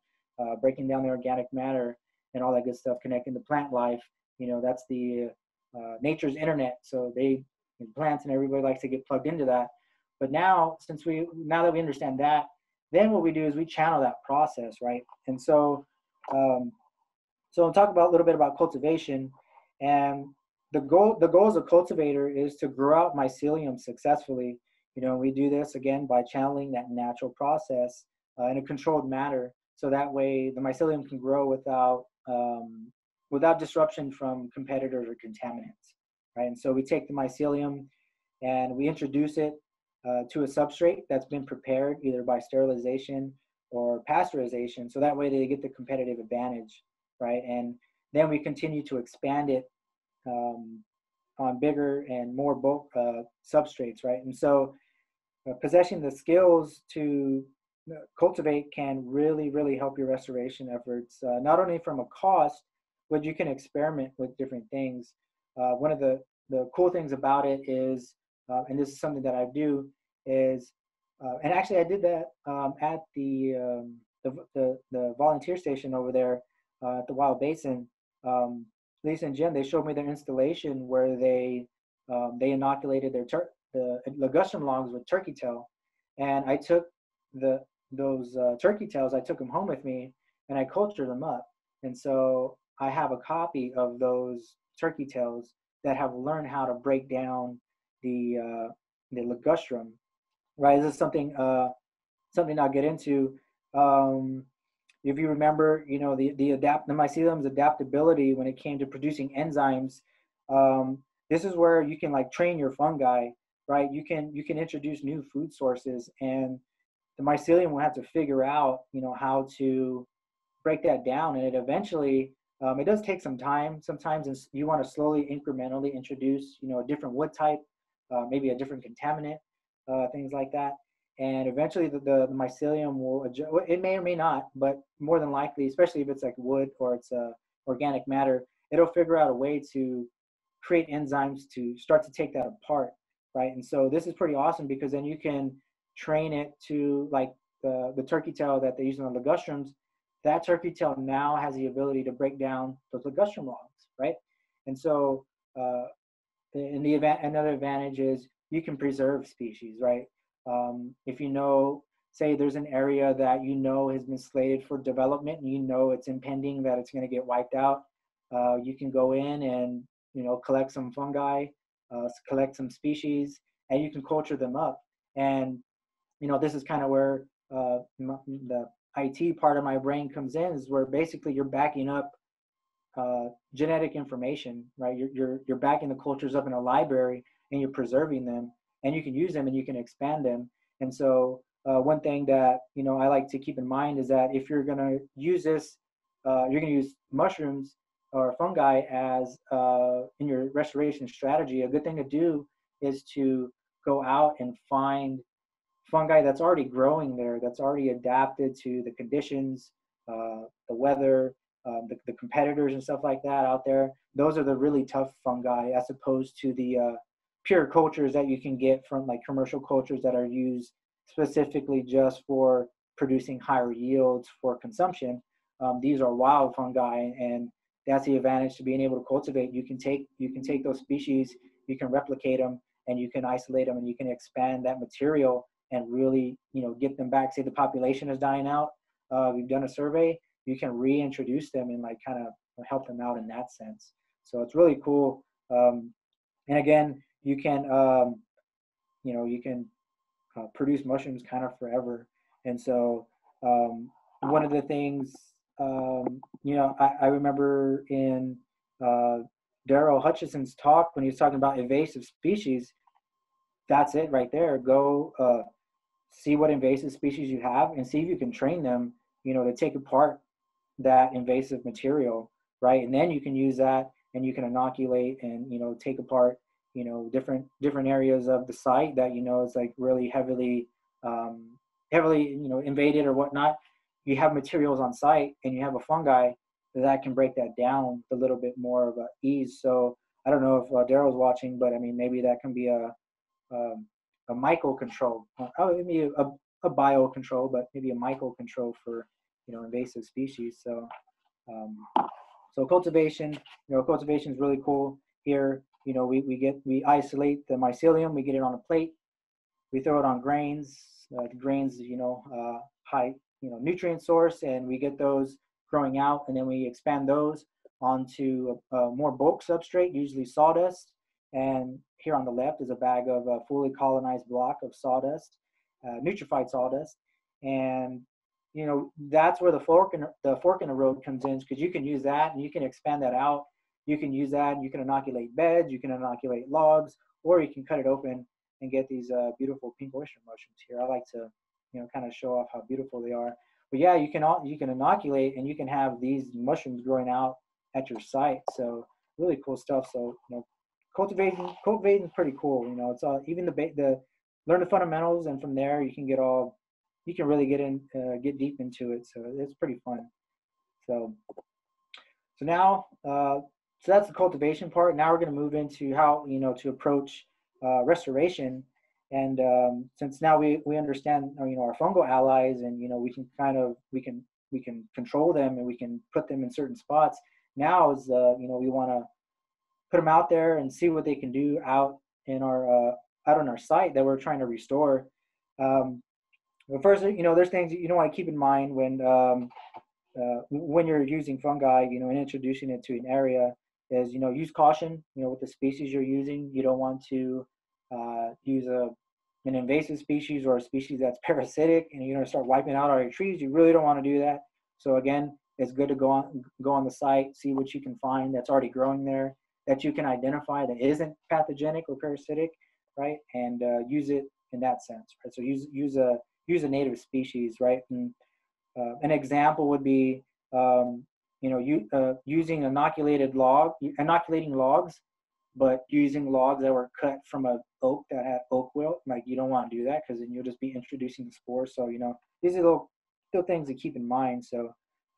uh, breaking down the organic matter and all that good stuff, connecting the plant life. You know, that's the uh, nature's internet. So they, plants and everybody likes to get plugged into that. But now, since we, now that we understand that, then what we do is we channel that process, right? And so, um, so I'll talk about a little bit about cultivation. And the goal the goal as a cultivator is to grow out mycelium successfully. You know, we do this again by channeling that natural process uh, in a controlled manner, so that way the mycelium can grow without um, without disruption from competitors or contaminants, right? And so we take the mycelium and we introduce it uh, to a substrate that's been prepared either by sterilization or pasteurization, so that way they get the competitive advantage, right? And then we continue to expand it um, on bigger and more bulk uh, substrates, right? And so uh, possessing the skills to cultivate can really, really help your restoration efforts, uh, not only from a cost, but you can experiment with different things. Uh, one of the, the cool things about it is, uh, and this is something that I do, is, uh, and actually I did that um, at the, um, the, the the volunteer station over there uh, at the Wild Basin. Um, Lisa and Jim, they showed me their installation where they um, they inoculated their tur the ligustrum longs with turkey tail, and I took the those uh, turkey tails, I took them home with me, and I cultured them up, and so I have a copy of those turkey tails that have learned how to break down the uh, the ligustrum, right? This is something uh, something I'll get into. Um, if you remember, you know, the the adapt the mycelium's adaptability when it came to producing enzymes. Um, this is where you can like train your fungi, right? You can you can introduce new food sources, and the mycelium will have to figure out, you know, how to break that down, and it eventually. Um, it does take some time. Sometimes you want to slowly, incrementally introduce, you know, a different wood type, uh, maybe a different contaminant, uh, things like that. And eventually the, the, the mycelium will adjust. It may or may not, but more than likely, especially if it's like wood or it's uh, organic matter, it'll figure out a way to create enzymes to start to take that apart, right? And so this is pretty awesome because then you can train it to like the, the turkey tail that they use on the ligustrums. That turkey tail now has the ability to break down those ligustrum logs, right? And so, uh, in the event, another advantage is you can preserve species, right? Um, if you know, say there's an area that you know has been slated for development and you know it's impending that it's gonna get wiped out, uh, you can go in and, you know, collect some fungi, uh, collect some species, and you can culture them up. And, you know, this is kind of where uh, the I T part of my brain comes in, is where basically you're backing up uh, genetic information, right? You're, you're, you're backing the cultures up in a library and you're preserving them, and you can use them and you can expand them. And so uh, one thing that, you know, I like to keep in mind is that if you're gonna use this, uh, you're gonna use mushrooms or fungi as uh, in your restoration strategy, a good thing to do is to go out and find fungi that's already growing there, that's already adapted to the conditions, uh, the weather, uh, the, the competitors and stuff like that out there. Those are the really tough fungi, as opposed to the uh, pure cultures that you can get from like commercial cultures that are used specifically just for producing higher yields for consumption. Um, these are wild fungi, and that's the advantage to being able to cultivate. You can take, you can take those species, you can replicate them, and you can isolate them, and you can expand that material and really, you know, get them back. Say the population is dying out, uh, we've done a survey, you can reintroduce them and like kind of help them out in that sense. So it's really cool. Um, and again, you can, um, you know, you can uh, produce mushrooms kind of forever. And so um, one of the things, um, you know, I, I remember in uh, Darryl Hutchison's talk when he was talking about invasive species, that's it right there. Go, uh, see what invasive species you have and see if you can train them, you know, to take apart that invasive material, right? And then you can use that and you can inoculate and, you know, take apart, you know, different different areas of the site that, you know, is like really heavily, um, heavily, you know, invaded or whatnot. You have materials on site and you have a fungi that can break that down a little bit more of a ease. So I don't know if uh, Daryl's watching, but I mean, maybe that can be a, um, a myco control, oh, maybe a, a, a bio control, but maybe a myco control for, you know, invasive species. So, um, so cultivation, you know, cultivation is really cool here. You know, we, we get, we isolate the mycelium, we get it on a plate, we throw it on grains, uh, the grains, you know, uh, high, you know, nutrient source, and we get those growing out, and then we expand those, onto a, a more bulk substrate, usually sawdust. And here on the left is a bag of a fully colonized block of sawdust, uh, nutrified sawdust. And, you know, that's where the fork in the, fork in the road comes in, because you can use that and you can expand that out. You can use that and you can inoculate beds, you can inoculate logs, or you can cut it open and get these uh, beautiful pink oyster mushrooms here. I like to, you know, kind of show off how beautiful they are. But yeah, you can you can inoculate and you can have these mushrooms growing out at your site. So really cool stuff. So, you know, cultivating cultivating is pretty cool. You know, it's all, even the the learn the fundamentals, and from there you can get all you can really get in uh, get deep into it. So it's pretty fun. So so now uh, so that's the cultivation part. Now we're going to move into how you know to approach uh, restoration. And um, since now we, we understand, you know, our fungal allies, and, you know, we can kind of, we can, we can control them and we can put them in certain spots. Now is, uh, you know, we want to put them out there and see what they can do out in our, uh, out on our site that we're trying to restore. Um, but first, you know, there's things that you don't want to keep in mind when, um, uh, when you're using fungi, you know, and introducing it to an area is, you know, use caution, you know, with the species you're using. You don't want to uh use a an invasive species or a species that's parasitic and you're gonna start wiping out all your trees. You really don't want to do that. So again, it's good to go on go on the site, see what you can find that's already growing there, that you can identify that isn't pathogenic or parasitic, right? And uh, use it in that sense, right? So use use a use a native species, right? And uh, an example would be um you know you uh, using inoculated log inoculating logs, but using logs that were cut from a oak that had oak wilt. Like, you don't want to do that, because then you'll just be introducing the spores. So, you know, these are little, little things to keep in mind. So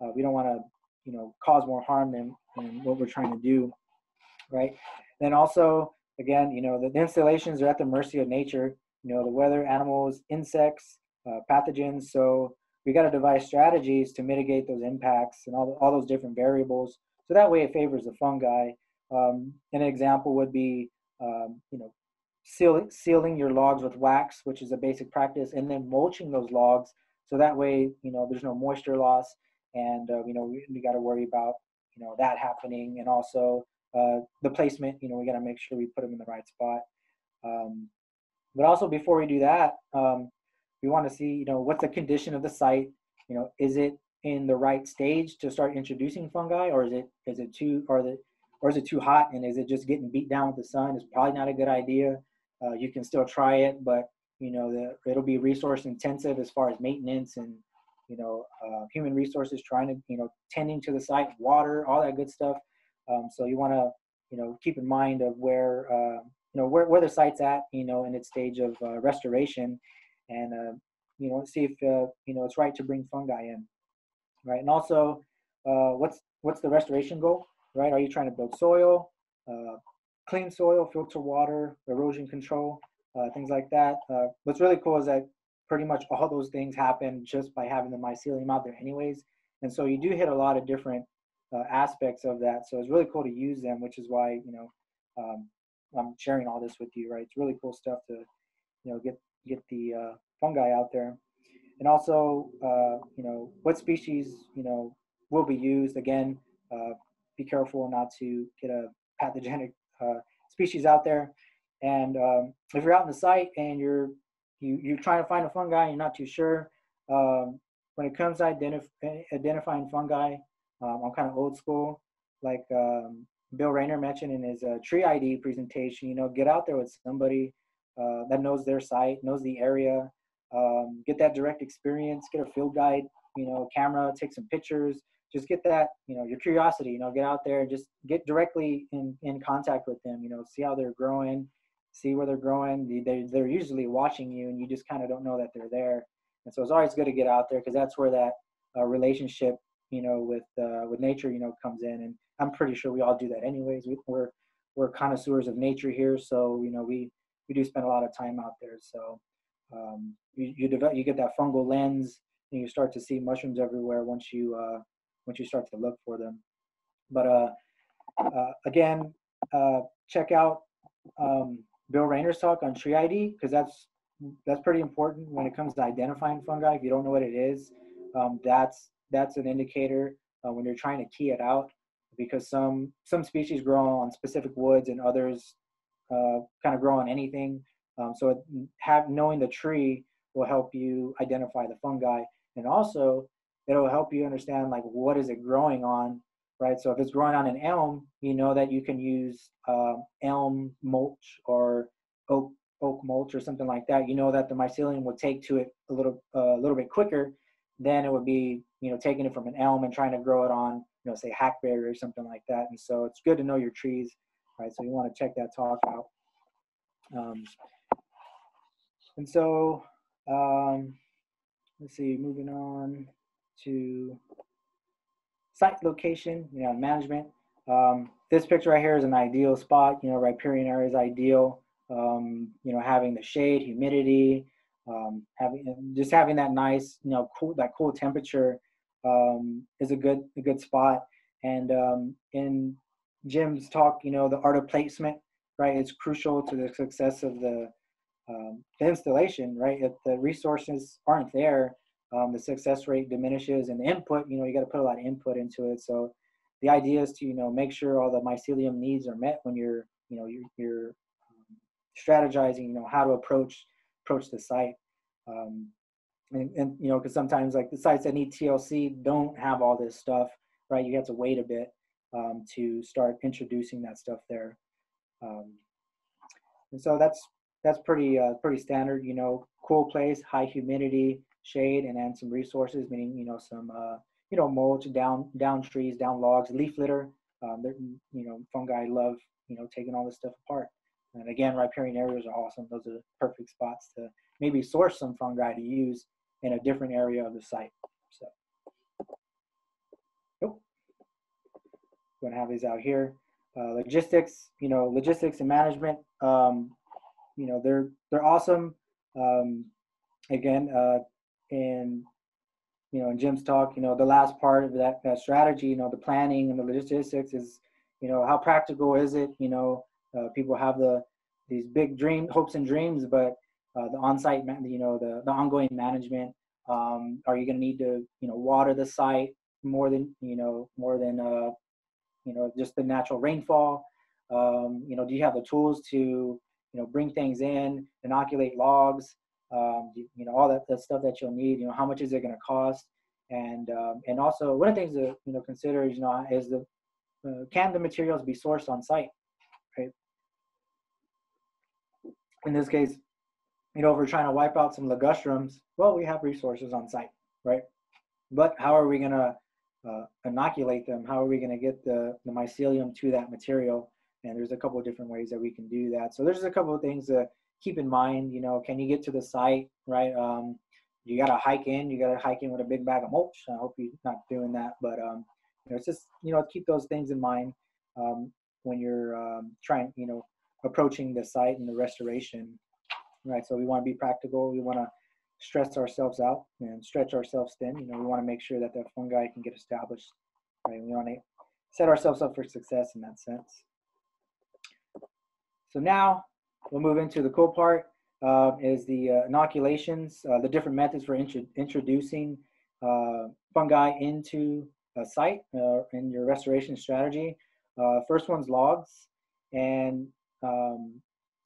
uh, we don't want to, you know, cause more harm than, than what we're trying to do, right? Then also, again, you know, the, the installations are at the mercy of nature, you know, the weather, animals, insects, uh, pathogens. So we got to devise strategies to mitigate those impacts and all, the, all those different variables. So that way it favors the fungi. Um, an example would be, um, you know, sealing, sealing your logs with wax, which is a basic practice, and then mulching those logs. So that way, you know, there's no moisture loss, and, uh, you know, we, we got to worry about, you know, that happening. And also uh, the placement, you know, we got to make sure we put them in the right spot. Um, but also before we do that, um, we want to see, you know, what's the condition of the site? You know, is it in the right stage to start introducing fungi, or is it, is it too, or the, Or is it too hot, and is it just getting beat down with the sun? It's probably not a good idea. Uh, you can still try it, but, you know, the, it'll be resource intensive as far as maintenance and, you know, uh, human resources trying to, you know, tending to the site, water, all that good stuff. Um, so you want to, you know, keep in mind of where, uh, you know, where, where the site's at, you know, in its stage of uh, restoration, and, uh, you know, see if, uh, you know, it's right to bring fungi in, right? And also, uh, what's, what's the restoration goal? Right? Are you trying to build soil, uh, clean soil, filter water, erosion control, uh, things like that? Uh, what's really cool is that pretty much all those things happen just by having the mycelium out there anyways. And so you do hit a lot of different uh, aspects of that. So it's really cool to use them, which is why, you know, um, I'm sharing all this with you, right? It's really cool stuff to, you know, get, get the uh, fungi out there. And also, uh, you know, what species, you know, will be used. Again, uh, be careful not to get a pathogenic uh, species out there. And um, if you're out in the site and you're you, you're trying to find a fungi and you're not too sure, um, when it comes to identif identifying fungi, um, I'm kind of old school. Like um, Bill Rayner mentioned in his uh, tree I D presentation, you know, get out there with somebody uh, that knows their site, knows the area, um, get that direct experience, get a field guide, you know, camera, take some pictures. Just get that, you know, your curiosity, you know, get out there, just get directly in, in contact with them, you know, see how they're growing, see where they're growing. They, they're usually watching you, and you just kind of don't know that they're there. And so it's always good to get out there, because that's where that uh, relationship, you know, with uh, with nature, you know, comes in. And I'm pretty sure we all do that anyways. We, we're, we're connoisseurs of nature here. So, you know, we, we do spend a lot of time out there. So um, you, you, develop, you get that fungal lens, and you start to see mushrooms everywhere once you uh, – once you start to look for them. But uh, uh, again, uh, check out um, Bill Rayner's talk on tree I D, because that's that's pretty important when it comes to identifying fungi. If you don't know what it is, um, that's that's an indicator uh, when you're trying to key it out. because some some species grow on specific woods and others uh, kind of grow on anything. Um, so it, have knowing the tree will help you identify the fungi, and also it'll help you understand like what is it growing on, right? So if it's growing on an elm, you know that you can use uh, elm mulch or oak oak mulch or something like that. You know that the mycelium will take to it a little a uh, little bit quicker than it would be, you know, taking it from an elm and trying to grow it on, you know, say hackberry or something like that. And so it's good to know your trees, right? So you want to check that talk out. Um, and so um, let's see, moving on to site location, you know, management. Um, this picture right here is an ideal spot, you know, riparian area is ideal. Um, you know, having the shade, humidity, um, having just having that nice, you know, cool that cool temperature um, is a good a good spot. And um, in Jim's talk, you know, the art of placement, right, is crucial to the success of the, um, the installation, right? If the resources aren't there, um, the success rate diminishes, and the input, you know, you got to put a lot of input into it. So the idea is to, you know, make sure all the mycelium needs are met when you're, you know, you're, you're strategizing, you know, how to approach approach the site, um, and, and you know, because sometimes like the sites that need T L C don't have all this stuff, right? You have to wait a bit um, to start introducing that stuff there, um, and so that's that's pretty uh, pretty standard, you know, cool place, high humidity, shade, and then some resources, meaning, you know, some uh, you know, mulch, down down trees, down logs, leaf litter. Um, you know, fungi love, you know, taking all this stuff apart. And again, riparian areas are awesome. Those are perfect spots to maybe source some fungi to use in a different area of the site. So, nope. Going to have these out here. Uh, logistics, you know, logistics and management, um, you know, they're they're awesome. Um, again, uh, in you know, in Jim's talk, you know, the last part of that, that strategy, you know, the planning and the logistics is, you know, how practical is it, you know. Uh, people have the these big dream hopes and dreams, but uh, the on-site, you know, the, the ongoing management. Um, are you going to need to, you know, water the site more than, you know, more than, uh, you know, just the natural rainfall? Um, you know, do you have the tools to, you know, bring things in, inoculate logs, um, you, you know, all that, that stuff that you'll need? You know, how much is it going to cost? And um, and also, one of the things to, you know, consider is, you know, is the uh, can the materials be sourced on site? In this case, you know, if we're trying to wipe out some ligustrums, well, we have resources on site, right? But how are we going to uh, inoculate them? How are we going to get the, the mycelium to that material? And there's a couple of different ways that we can do that. So there's a couple of things to keep in mind. You know, can you get to the site, right? Um, you got to hike in. You got to hike in with a big bag of mulch. I hope you're not doing that. But, um, you know, it's just, you know, keep those things in mind um, when you're um, trying, you know, approaching the site and the restoration, right? So we want to be practical. We want to stress ourselves out and stretch ourselves thin. You know, we want to make sure that the fungi can get established, right? We want to set ourselves up for success in that sense. So now we'll move into the cool part, uh, is the uh, inoculations, uh, the different methods for intro introducing uh, fungi into a site uh, in your restoration strategy. Uh, first one's logs. And um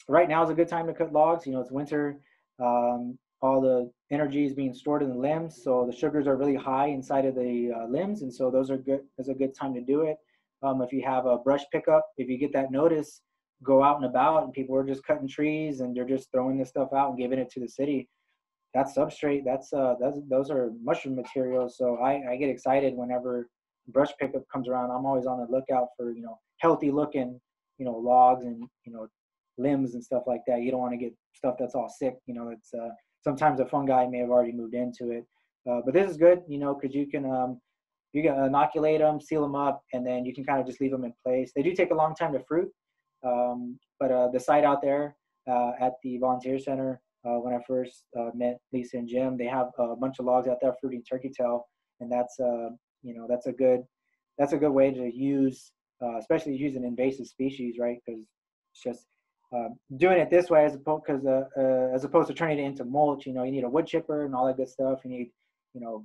right now is a good time to cut logs. You know, it's winter, um all the energy is being stored in the limbs, so the sugars are really high inside of the uh, limbs, and so those are good is a good time to do it. Um if you have a brush pickup, if you get that notice, go out and about, and people are just cutting trees and they're just throwing this stuff out and giving it to the city. That's substrate, that's uh that's, those are mushroom materials. So i i get excited whenever brush pickup comes around. I'm always on the lookout for, you know, healthy looking, you know, logs and, you know, limbs and stuff like that. You don't want to get stuff that's all sick. You know, it's uh, sometimes the fungi may have already moved into it. Uh, but this is good, you know, because you can um, you can inoculate them, seal them up, and then you can kind of just leave them in place. They do take a long time to fruit, um, but uh, the site out there uh, at the volunteer center, uh, when I first uh, met Lisa and Jim, they have a bunch of logs out there fruiting turkey tail, and that's uh, you know, that's a good that's a good way to use. Uh, especially using invasive species, right? Because it's just uh, doing it this way as opposed, cause, uh, uh, as opposed to turning it into mulch. You know, you need a wood chipper and all that good stuff. You need, you know,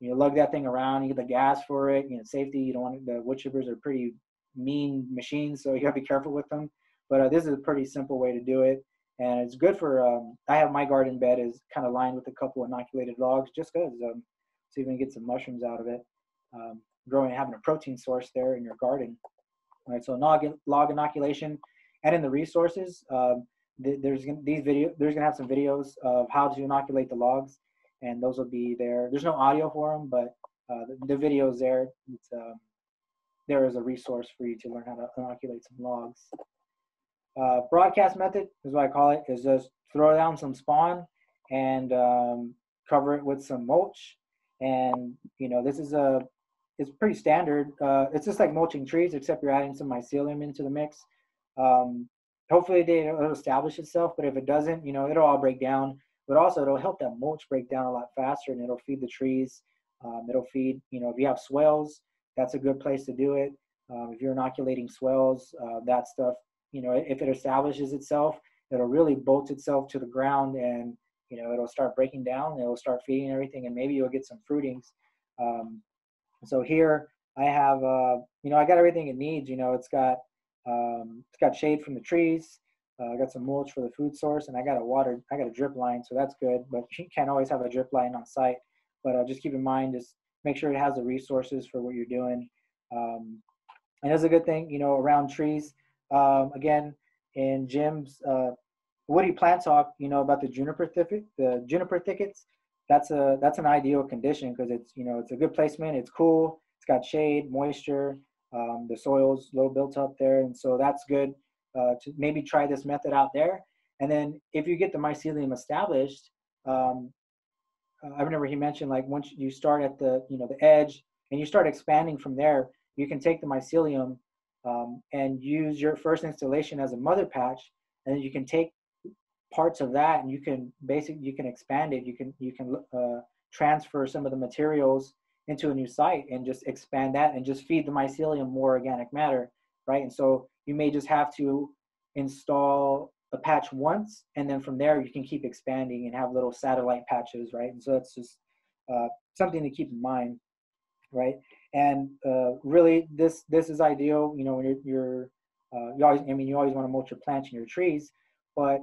You lug that thing around, you get the gas for it, you know, safety, you don't want, the wood chippers are pretty mean machines, so you gotta be careful with them. But uh, this is a pretty simple way to do it. And it's good for, um, I have my garden bed is kind of lined with a couple inoculated logs just because, um, so you can get some mushrooms out of it. Um, growing, having a protein source there in your garden. All right, so log, log inoculation. And in the resources, um, th there's gonna, these video, there's gonna have some videos of how to inoculate the logs, and those will be there. There's no audio for them, but uh, the, the video's there. It's, um, there is a resource for you to learn how to inoculate some logs. Uh, broadcast method is what I call it, is just throw down some spawn and um, cover it with some mulch. And, you know, this is a, it's pretty standard. Uh, it's just like mulching trees, except you're adding some mycelium into the mix. Um, hopefully they, it'll establish itself, but if it doesn't, you know, it'll all break down. But also it'll help that mulch break down a lot faster, and it'll feed the trees. Um, it'll feed, you know, if you have swales, that's a good place to do it. Um, if you're inoculating swales, uh, that stuff, you know, if it establishes itself, it'll really bolt itself to the ground, and, you know, it'll start breaking down, and it'll start feeding everything, and maybe you'll get some fruitings. Um, so here I have, uh, you know, I got everything it needs. You know, it's got, um, it's got shade from the trees. Uh, I got some mulch for the food source, and I got a water, I got a drip line, so that's good, but you can't always have a drip line on site. But uh, just keep in mind, just make sure it has the resources for what you're doing. Um, and that's a good thing, you know, around trees. Um, again, in Jim's uh, woody plant talk, you know, about the juniper thicket, the juniper thickets. That's a that's an ideal condition because it's, you know, it's a good placement. It's cool. It's got shade, moisture. Um, the soil's a little built up there, and so that's good uh, to maybe try this method out there. And then if you get the mycelium established, um, I remember he mentioned, like, once you start at the you know the edge and you start expanding from there, you can take the mycelium. Um, and use your first installation as a mother patch, and then you can take parts of that, and you can basically you can expand it. You can you can uh, transfer some of the materials into a new site and just expand that, and just feed the mycelium more organic matter, right? And so you may just have to install a patch once, and then from there you can keep expanding and have little satellite patches, right? And so that's just uh, something to keep in mind, right? And uh, really, this this is ideal. You know, when you're, you're uh, you always, I mean, you always want to mulch your plants and your trees. But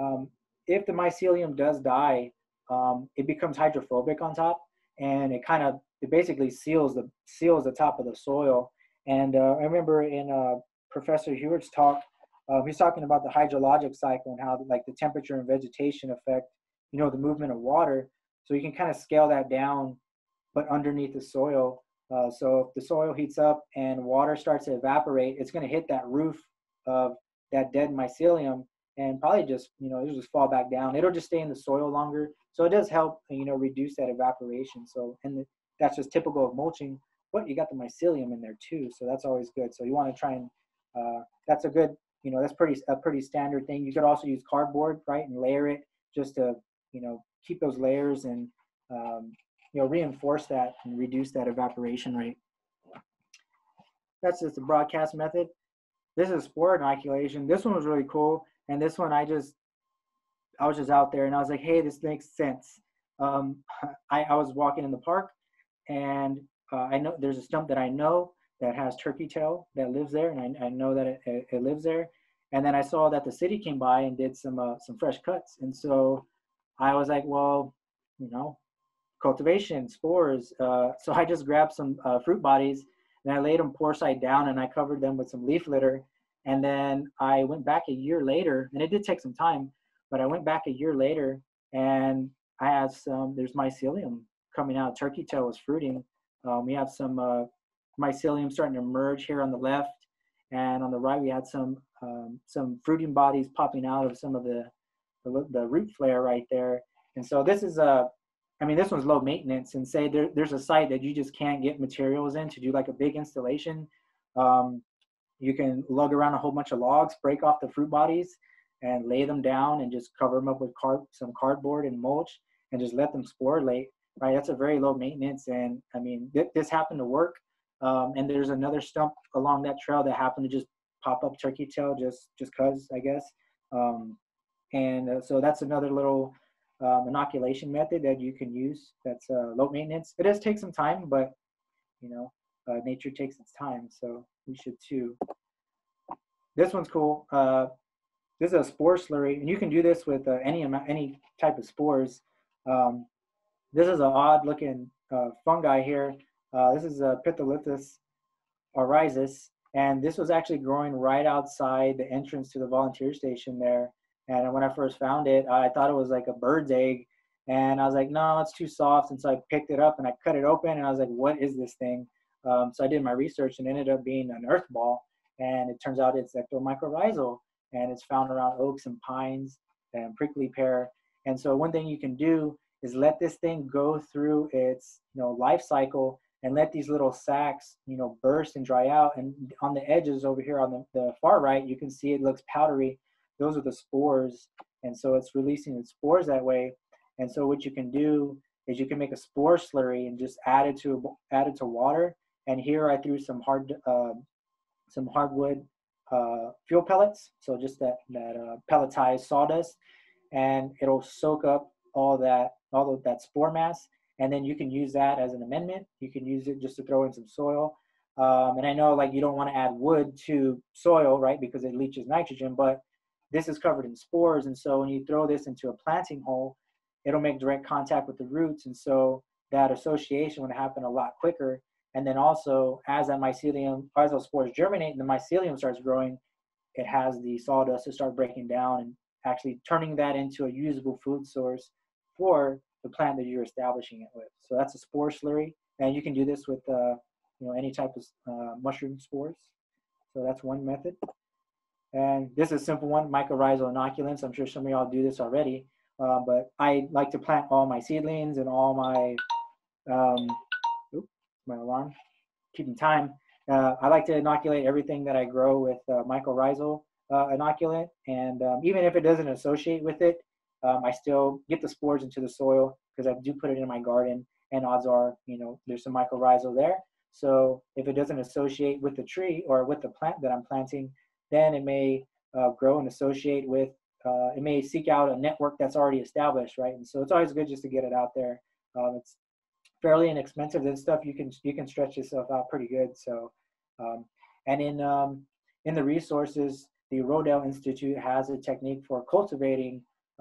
um, if the mycelium does die, um, it becomes hydrophobic on top, and it kind of it basically seals the seals the top of the soil. And uh, I remember in uh, Professor Hewitt's talk, uh, he's talking about the hydrologic cycle and how like the temperature and vegetation affect, you know, the movement of water. So you can kind of scale that down, but underneath the soil. Uh, so if the soil heats up and water starts to evaporate, it's going to hit that roof of that dead mycelium and probably just, you know, it'll just fall back down. It'll just stay in the soil longer. So it does help, you know, reduce that evaporation. So, and the, that's just typical of mulching, but you got the mycelium in there too. So that's always good. So you want to try and, uh, that's a good, you know, that's pretty, a pretty standard thing. You could also use cardboard, right? And layer it just to, you know, keep those layers and, um, you know, reinforce that and reduce that evaporation rate. That's just the broadcast method. This is spore inoculation. This one was really cool. And this one, I just, I was just out there and I was like, hey, this makes sense. Um, I, I was walking in the park and uh, I know there's a stump that I know that has turkey tail that lives there. And I, I know that it, it, it lives there. And then I saw that the city came by and did some, uh, some fresh cuts. And so I was like, well, you know, cultivation, spores. Uh, so I just grabbed some uh, fruit bodies and I laid them pore side down and I covered them with some leaf litter. And then I went back a year later, and it did take some time, but I went back a year later and I had some, there's mycelium coming out. Turkey tail was fruiting. Um, we have some uh, mycelium starting to emerge here on the left. And on the right, we had some, um, some fruiting bodies popping out of some of the, the, the root flare right there. And so this is a, I mean, this one's low maintenance, and say there, there's a site that you just can't get materials in to do like a big installation. Um, you can lug around a whole bunch of logs, break off the fruit bodies and lay them down and just cover them up with card, some cardboard and mulch and just let them sporulate, right? That's a very low maintenance. And I mean, th this happened to work. Um, and there's another stump along that trail that happened to just pop up turkey tail just, just cause, I guess. Um, and uh, so that's another little um, inoculation method that you can use that's uh, low maintenance. It does take some time, but you know, uh, nature takes its time, so we should too. This one's cool. Uh, this is a spore slurry, and you can do this with uh, any amount, any type of spores. Um, this is an odd looking uh, fungi here. Uh, this is a Pisolithus arhizus, and this was actually growing right outside the entrance to the volunteer station there. And when I first found it, I thought it was like a bird's egg, and I was like, no, it's too soft. And so I picked it up and I cut it open, and I was like, what is this thing? Um, so I did my research and ended up being an earth ball, and it turns out it's ectomycorrhizal, and it's found around oaks and pines and prickly pear. And so one thing you can do is let this thing go through its, you know, life cycle, and let these little sacs, you know, burst and dry out. And on the edges over here on the, the far right, you can see it looks powdery. Those are the spores. And so it's releasing the spores that way. And so what you can do is you can make a spore slurry and just add it to, add it to water. And here I threw some hard, uh, some hardwood uh, fuel pellets. So just that, that uh, pelletized sawdust, and it'll soak up all that, all of that spore mass. And then you can use that as an amendment. You can use it just to throw in some soil. Um, and I know, like, you don't want to add wood to soil, right? Because it leaches nitrogen, but this is covered in spores. And so when you throw this into a planting hole, it'll make direct contact with the roots. And so that association would happen a lot quicker. And then also, as that mycelium, as those spores germinate and the mycelium starts growing, it has the sawdust to start breaking down and actually turning that into a usable food source for the plant that you're establishing it with. So that's a spore slurry, and you can do this with uh, you know, any type of uh, mushroom spores. So that's one method. And this is a simple one, mycorrhizal inoculants. I'm sure some of y'all do this already, uh, but I like to plant all my seedlings and all my, um, oops, my alarm, keeping time. Uh, I like to inoculate everything that I grow with uh, mycorrhizal uh, inoculant, and um, even if it doesn't associate with it, Um, I still get the spores into the soil because I do put it in my garden, and odds are, you know, there's some mycorrhizal there. So if it doesn't associate with the tree or with the plant that I'm planting, then it may uh, grow and associate with, uh, it may seek out a network that's already established, right? And so it's always good just to get it out there. Um, it's fairly inexpensive. This stuff, you can, you can stretch yourself out pretty good. So, um, and in, um, in the resources, the Rodale Institute has a technique for cultivating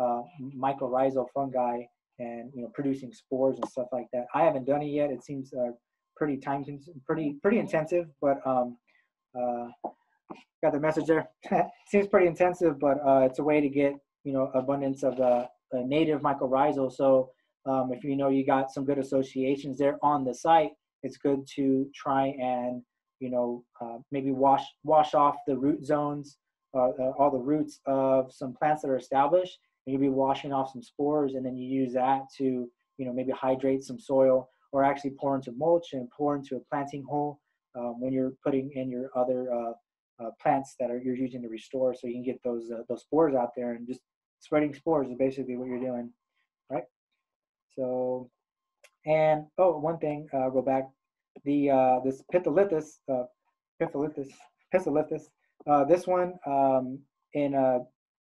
uh mycorrhizal fungi and, you know, producing spores and stuff like that. I haven't done it yet. It seems uh, pretty time pretty pretty intensive, but um uh got the message there. Seems pretty intensive, but uh it's a way to get, you know, abundance of the, the native mycorrhizal. So um if you know you got some good associations there on the site, it's good to try and, you know, uh, maybe wash wash off the root zones, uh, uh, all the roots of some plants that are established. You'll be washing off some spores, and then you use that to, you know, maybe hydrate some soil, or actually pour into mulch and pour into a planting hole um, when you're putting in your other uh, uh, plants that are you're using to restore, so you can get those uh, those spores out there, and just spreading spores is basically what you're doing, right? So, and oh, one thing, uh, go back, the uh, this Pisolithus, uh, Pisolithus, Pisolithus, uh, this one um, in a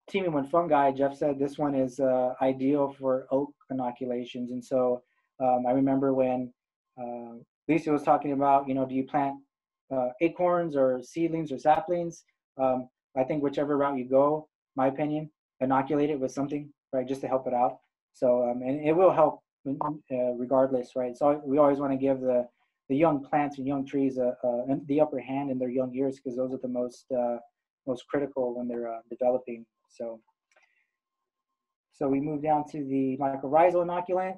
teaming with fungi, Jeff said this one is uh, ideal for oak inoculations. And so um, I remember when uh, Lisa was talking about, you know, do you plant uh, acorns or seedlings or saplings? Um, I think whichever route you go, my opinion, inoculate it with something, right, just to help it out. So, um, and it will help uh, regardless, right? So we always want to give the, the young plants and young trees a, a, the upper hand in their young years, because those are the most, uh, most critical when they're uh, developing. So, so we move down to the mycorrhizal inoculant.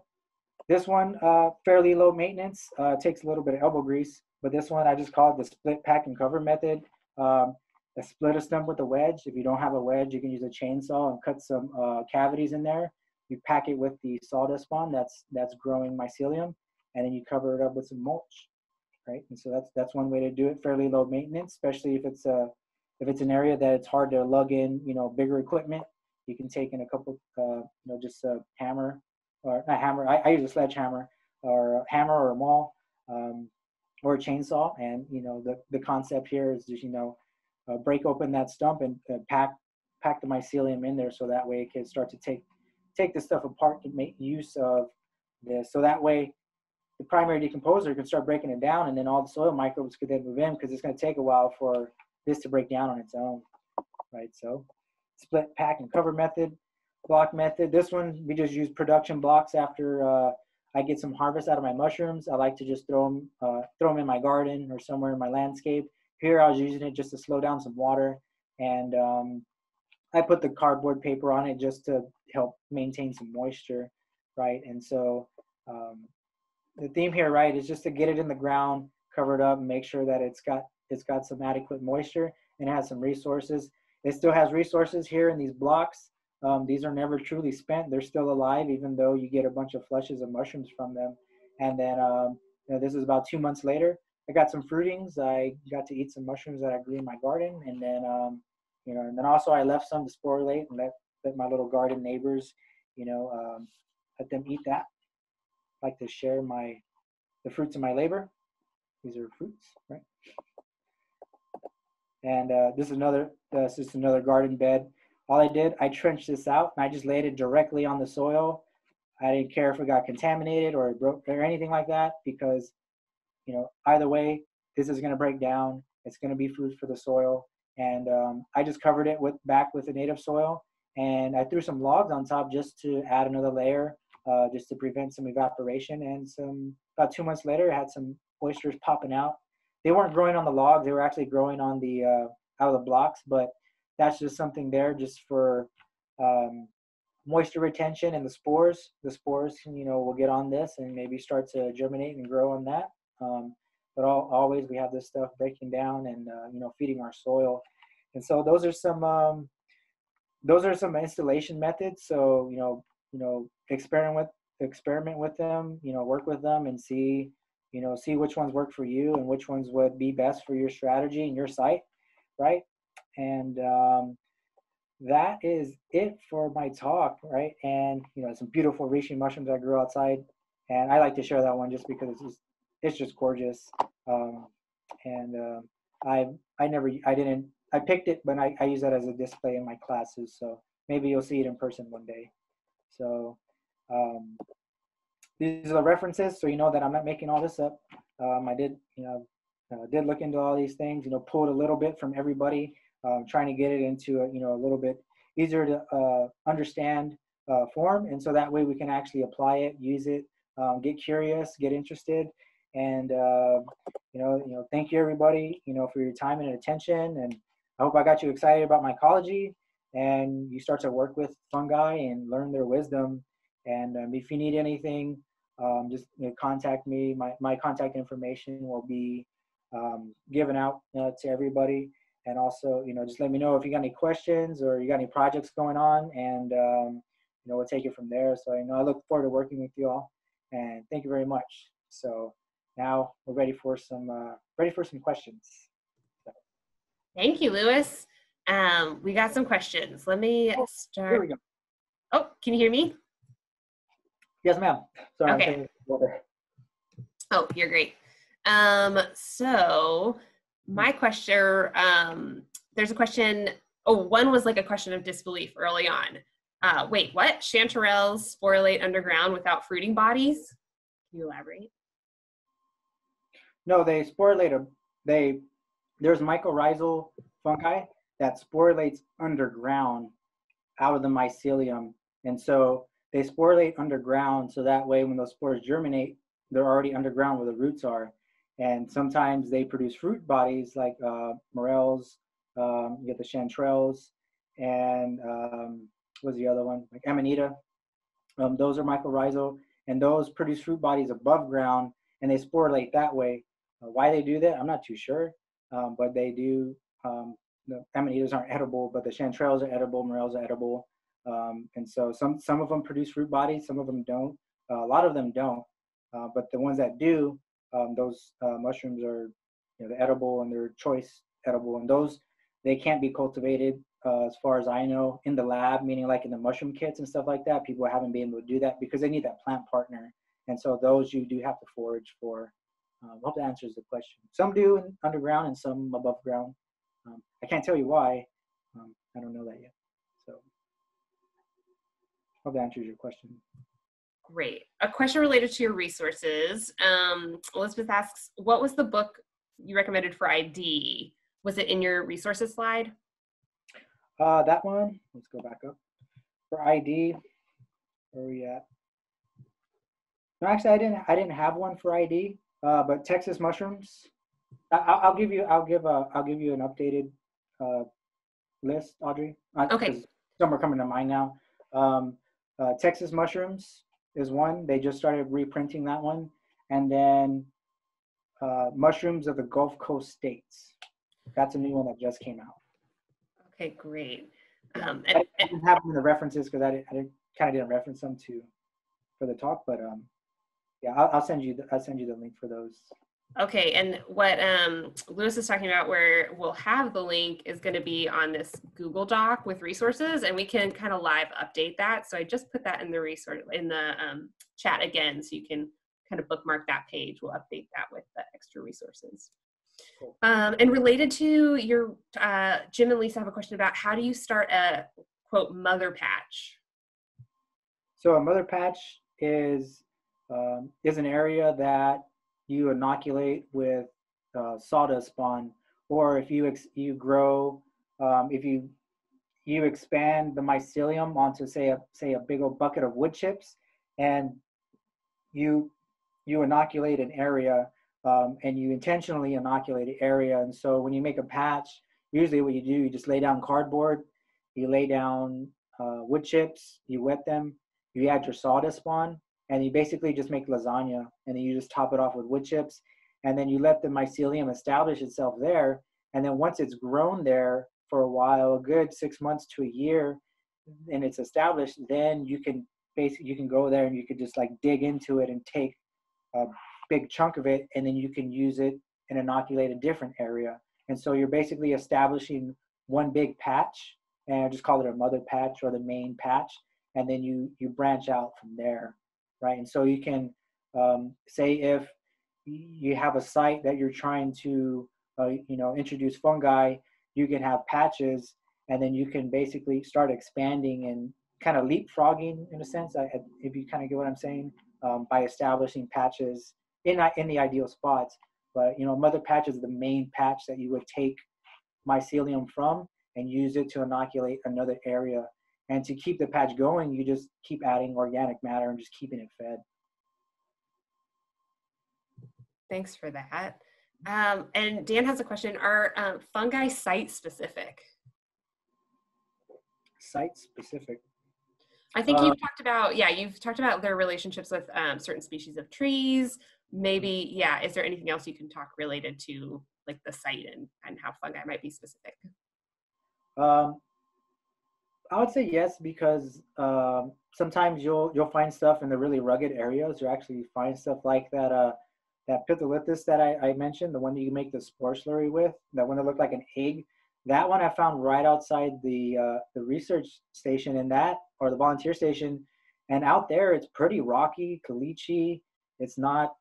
This one, uh, fairly low maintenance, uh, takes a little bit of elbow grease, but this one I just call it the split, pack, and cover method. Um, a split a stem with a wedge. If you don't have a wedge, you can use a chainsaw and cut some uh, cavities in there. You pack it with the sawdust spawn that's that's growing mycelium, and then you cover it up with some mulch, right? And so that's that's one way to do it. Fairly low maintenance, especially if it's a If it's an area that it's hard to lug in, you know, bigger equipment, you can take in a couple, uh, you know, just a hammer, or not hammer, I, I use a sledgehammer, or a hammer or a maul, um, or a chainsaw. And, you know, the, the concept here is just, you know, uh, break open that stump and uh, pack, pack the mycelium in there, so that way it can start to take take this stuff apart to make use of this. So that way, the primary decomposer can start breaking it down, and then all the soil microbes could then move in, because it's going to take a while for this to break down on its own, right? So split, pack, and cover method, block method. This one, we just use production blocks after uh, I get some harvest out of my mushrooms. I like to just throw them, uh, throw them in my garden or somewhere in my landscape. Here I was using it just to slow down some water, and um, I put the cardboard paper on it just to help maintain some moisture, right? And so um, the theme here, right, is just to get it in the ground, cover it up, and make sure that it's got it's got some adequate moisture and it has some resources. It still has resources here in these blocks. Um, these are never truly spent. They're still alive, even though you get a bunch of flushes of mushrooms from them. And then um, you know, this is about two months later. I got some fruitings. I got to eat some mushrooms that I grew in my garden, and then um, you know, and then also I left some to sporulate and let, let my little garden neighbors, you know, um, let them eat that. I like to share my the fruits of my labor. These are fruits, right? And uh, this is another uh, this is another garden bed. All I did, I trenched this out, and I just laid it directly on the soil. I didn't care if it got contaminated or it broke or anything like that, because, you know, either way, this is going to break down. It's going to be food for the soil. And um, I just covered it with back with the native soil. And I threw some logs on top just to add another layer, uh, just to prevent some evaporation. And some about two months later, I had some oysters popping out. They weren't growing on the logs. They were actually growing on the uh, out of the blocks. But that's just something there just for um, moisture retention and the spores. The spores, you know, will get on this and maybe start to germinate and grow on that. Um, but all, always we have this stuff breaking down and, uh, you know, feeding our soil. And so those are some, um, those are some installation methods. So, you know, you know, experiment with, experiment with them, you know, work with them and see, you know, see which ones work for you and which ones would be best for your strategy and your site. Right. And, um, that is it for my talk. Right. And, you know, some beautiful reishi mushrooms I grew outside. And I like to share that one just because it's just, it's just gorgeous. Um, and uh, I I never, I didn't, I picked it, but I, I use that as a display in my classes. So maybe you'll see it in person one day. So um, these are the references. So you know that I'm not making all this up. Um, I did, you know, uh, did look into all these things, you know, pulled a little bit from everybody, um, trying to get it into, a, you know, a little bit easier to uh, understand uh, form. And so that way we can actually apply it, use it, um, get curious, get interested. And, uh, you know, you know, thank you everybody, you know, for your time and attention. And I hope I got you excited about mycology and you start to work with fungi and learn their wisdom. And um, if you need anything, um, just you know, contact me. My, my contact information will be um, given out uh, to everybody. And also, you know, just let me know if you got any questions or you got any projects going on, and, um, you know, we'll take it from there. So, you know, I look forward to working with you all, and thank you very much. So. Now we're ready for some uh, ready for some questions. So. Thank you, Louis. Um, we got some questions. Let me oh, start. Here we go. Oh, can you hear me? Yes, ma'am. Sorry. Okay. Oh, you're great. Um, so my question, um, there's a question. Oh, one was like a question of disbelief early on. Uh, wait, what? Chanterelles sporulate underground without fruiting bodies? Can you elaborate? No, they sporulate. They there's mycorrhizal fungi that sporulates underground out of the mycelium, and so they sporulate underground. So that way, when those spores germinate, they're already underground where the roots are. And sometimes they produce fruit bodies like uh, morels. Um, you get the chanterelles, and um, what's the other one? Like amanita. Um, those are mycorrhizal, and those produce fruit bodies above ground, and they sporulate that way. Why they do that, I'm not too sure, um, but they do. Um, the amanitas aren't edible, but the chanterelles are edible, morels are edible, um, and so some some of them produce fruit bodies, some of them don't. Uh, a lot of them don't, uh, but the ones that do, um, those uh, mushrooms are, you know, the edible and they're choice edible, and those they can't be cultivated uh, as far as I know in the lab, meaning like in the mushroom kits and stuff like that. People haven't been able to do that because they need that plant partner, and so those you do have to forage for. Um, hope that answers the question. Some do in underground and some above ground. Um, I can't tell you why. Um, I don't know that yet. So, hope that answers your question. Great. A question related to your resources. Um, Elizabeth asks, what was the book you recommended for I D? Was it in your resources slide? Uh, that one, let's go back up. For I D, where are we at? No, actually, I didn't, I didn't have one for I D, uh, but Texas mushrooms. I, I'll, I'll give you, I'll give a, I'll give you an updated uh, list, Audrey. Uh, okay. Some are coming to mind now. Um, uh, Texas mushrooms is one. They just started reprinting that one. And then uh, mushrooms of the Gulf Coast states. That's a new one that just came out. Okay, great. Um, and, and I didn't have them in the references because I, did, I did, kind of didn't reference them to for the talk, but um, yeah, I'll, I'll send you the, I'll send you the link for those. Okay, and what um, Louis is talking about, where we'll have the link, is going to be on this Google Doc with resources, and we can kind of live update that. So I just put that in the resource in the um, chat again, so you can kind of bookmark that page. We'll update that with the extra resources. Cool. Um, and related to your, uh, Jim and Lisa have a question about how do you start a, quote, mother patch? So a mother patch is, um, is an area that you inoculate with uh, sawdust spawn, or if you, ex you grow, um, if you, you expand the mycelium onto, say, a, say a big old bucket of wood chips, and you, you inoculate an area. Um, and you intentionally inoculate an area. And so when you make a patch, usually what you do, you just lay down cardboard, you lay down uh, wood chips, you wet them, you add your sawdust spawn, and you basically just make lasagna, and then you just top it off with wood chips, and then you let the mycelium establish itself there. And then once it's grown there for a while, a good six months to a year, and it's established, then you can basically, you can go there and you could just like dig into it and take uh, big chunk of it, and then you can use it and inoculate a different area. And so you're basically establishing one big patch, and I just call it a mother patch or the main patch, and then you you branch out from there, right? And so you can um, say if you have a site that you're trying to uh, you know, introduce fungi, you can have patches, and then you can basically start expanding and kind of leapfrogging in a sense, if you kind of get what I'm saying, um, by establishing patches in, in the ideal spots. But you know, mother patch is the main patch that you would take mycelium from and use it to inoculate another area. And to keep the patch going, you just keep adding organic matter and just keeping it fed. Thanks for that. Um, and Dan has a question, are um, fungi site specific? Site specific. I think you've uh, talked about, yeah, you've talked about their relationships with um, certain species of trees. Maybe, yeah, is there anything else you can talk related to like the site and, and how fungi might be specific? Um, I would say yes, because um, sometimes you'll you'll find stuff in the really rugged areas. You'll actually find stuff like that uh, that Pisolithus that I, I mentioned, the one that you make the spore slurry with, that one that looked like an egg. That one I found right outside the uh, the research station in that, or the volunteer station. And out there, it's pretty rocky, caliche. It's not,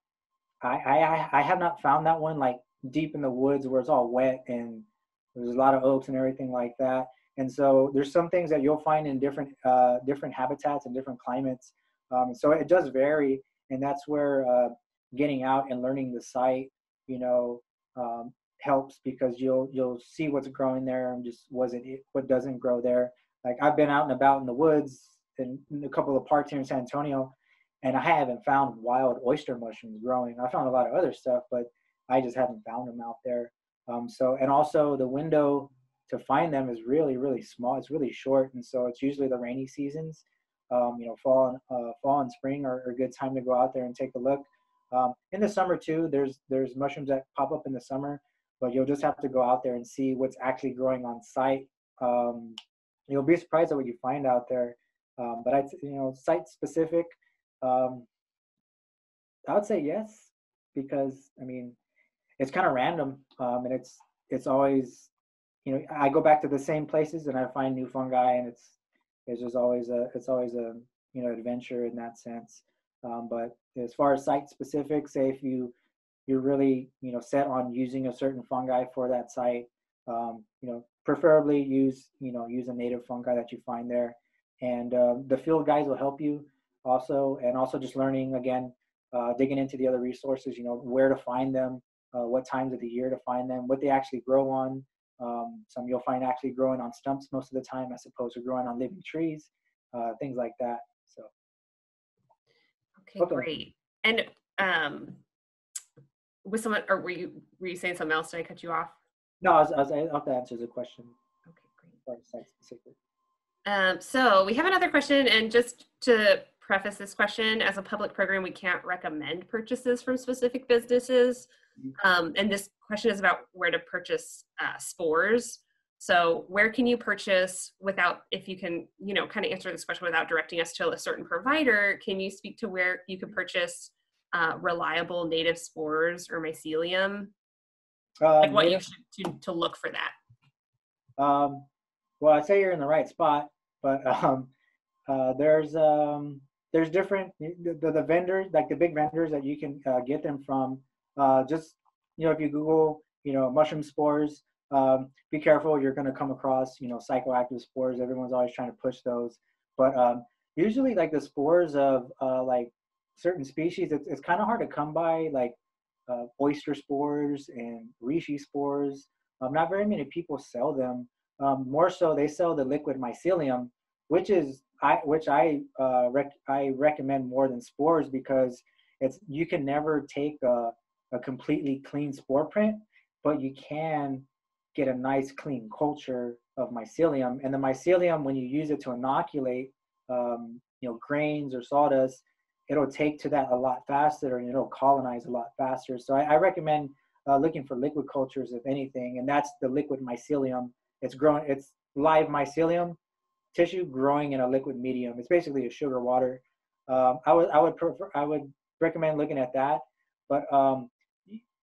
I, I, I have not found that one like deep in the woods where it's all wet and there's a lot of oaks and everything like that. And so there's some things that you'll find in different, uh, different habitats and different climates. Um, so it does vary. And that's where uh, getting out and learning the site, you know, um, helps, because you'll, you'll see what's growing there and just wasn't it, what doesn't grow there. Like I've been out and about in the woods in, in a couple of parks here in San Antonio, and I haven't found wild oyster mushrooms growing. I found a lot of other stuff, but I just haven't found them out there. Um, so, and also the window to find them is really, really small. It's really short. And so it's usually the rainy seasons, um, you know, fall, uh, fall and spring are, are a good time to go out there and take a look. Um, in the summer too, there's, there's mushrooms that pop up in the summer, but you'll just have to go out there and see what's actually growing on site. Um, you'll be surprised at what you find out there. Um, but I, you know, site specific, Um, I would say yes, because I mean, it's kind of random, um, and it's it's always, you know, I go back to the same places and I find new fungi, and it's it's just always a it's always a you know adventure in that sense. Um, but as far as site specific, say if you you're really you know set on using a certain fungi for that site, um, you know, preferably use you know use a native fungi that you find there, And uh, the field guides will help you also, and also just learning, again, uh, digging into the other resources, you know, where to find them, uh, what times of the year to find them, what they actually grow on. Um, some you'll find actually growing on stumps most of the time, as opposed to growing on living trees, uh, things like that. So. Okay, okay. Great. And um, with someone, or were you, were you saying something else? Did I cut you off? No, I was, I was, I'll have to answer the question. Okay, great. Um, so we have another question, and just to preface this question, as a public program, we can't recommend purchases from specific businesses. Um, and this question is about where to purchase uh, spores. So where can you purchase without, if you can, you know, kind of answer this question without directing us to a certain provider, can you speak to where you can purchase uh, reliable native spores or mycelium? Uh, like what yeah. you should to, to look for that? Um, well, I'd say you're in the right spot, but um, uh, there's, um, there's different, the, the, the vendors, like the big vendors that you can uh, get them from. Uh, just, you know, if you Google, you know, mushroom spores, um, be careful, you're going to come across, you know, psychoactive spores. Everyone's always trying to push those. But um, usually, like, the spores of, uh, like, certain species, it's, it's kind of hard to come by, like, uh, oyster spores and reishi spores. Um, not very many people sell them. Um, more so, they sell the liquid mycelium, which is, I, which I, uh, rec I recommend more than spores, because it's, you can never take a, a completely clean spore print, but you can get a nice clean culture of mycelium. And the mycelium, when you use it to inoculate, um, you know, grains or sawdust, it'll take to that a lot faster, and it'll colonize a lot faster. So I, I recommend uh, looking for liquid cultures, if anything, and that's the liquid mycelium. It's growing, it's live mycelium tissue growing in a liquid medium. It's basically a sugar water. Um, I would I would prefer, I would recommend looking at that, but um,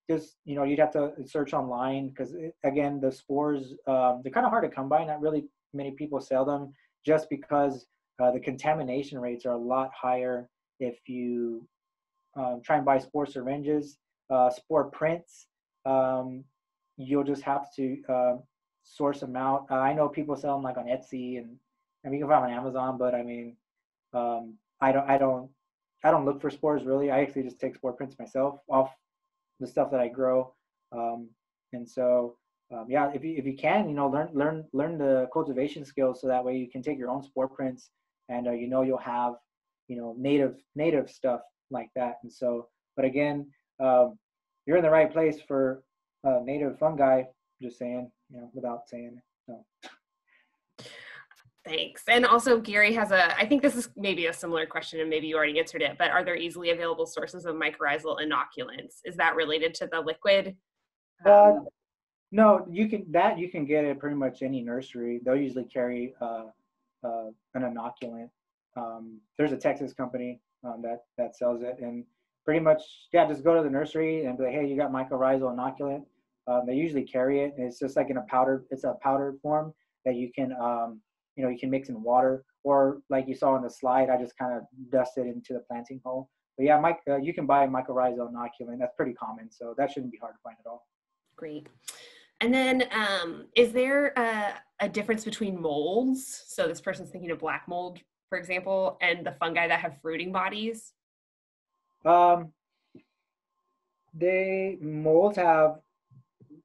just, you know, you'd have to search online, because again, the spores, um, they're kind of hard to come by. Not really many people sell them, just because uh, the contamination rates are a lot higher if you um, try and buy spore syringes, uh, spore prints. Um, you'll just have to uh, source them out. Uh, I know people sell them like on Etsy, and I mean, you can find them on Amazon, but I mean, um, I don't, I don't, I don't look for spores really. I actually just take spore prints myself off the stuff that I grow, um, and so um, yeah, if you if you can, you know, learn learn learn the cultivation skills, so that way you can take your own spore prints, and uh, you know, you'll have, you know, native native stuff like that. And so, but again, um, you're in the right place for uh, native fungi. Just saying, you know, without saying it. So. Thanks. And also, Gary has a, I think this is maybe a similar question, and maybe you already answered it, but are there easily available sources of mycorrhizal inoculants? Is that related to the liquid? Um, uh, no, you can, that you can get at pretty much any nursery. They'll usually carry uh, uh, an inoculant. Um, there's a Texas company um, that, that sells it, and pretty much, yeah, just go to the nursery and be like, hey, you got mycorrhizal inoculant. Um, they usually carry it, and it's just like in a powder, it's a powdered form that you can, um, you know, you can mix in water, or like you saw on the slide, I just kind of dusted into the planting hole. But yeah, Mike, uh, you can buy mycorrhizal inoculant. That's pretty common, so that shouldn't be hard to find at all. Great. And then, um, is there a, a difference between molds? So this person's thinking of black mold, for example, and the fungi that have fruiting bodies. Um, they molds have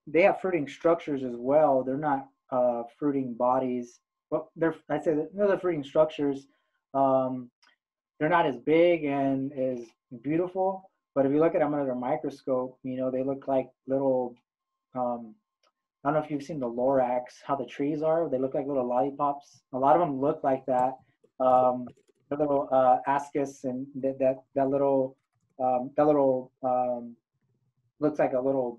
they have fruiting structures as well. They're not uh, fruiting bodies. Well, they're, I'd say that, you know, the fruiting structures, um, they're not as big and as beautiful, but if you look at them under a microscope, you know, they look like little, um, I don't know if you've seen the Lorax, how the trees are, they look like little lollipops. A lot of them look like that. Um, the little uh, ascus, and that, that, that little, um, that little, um, looks like a little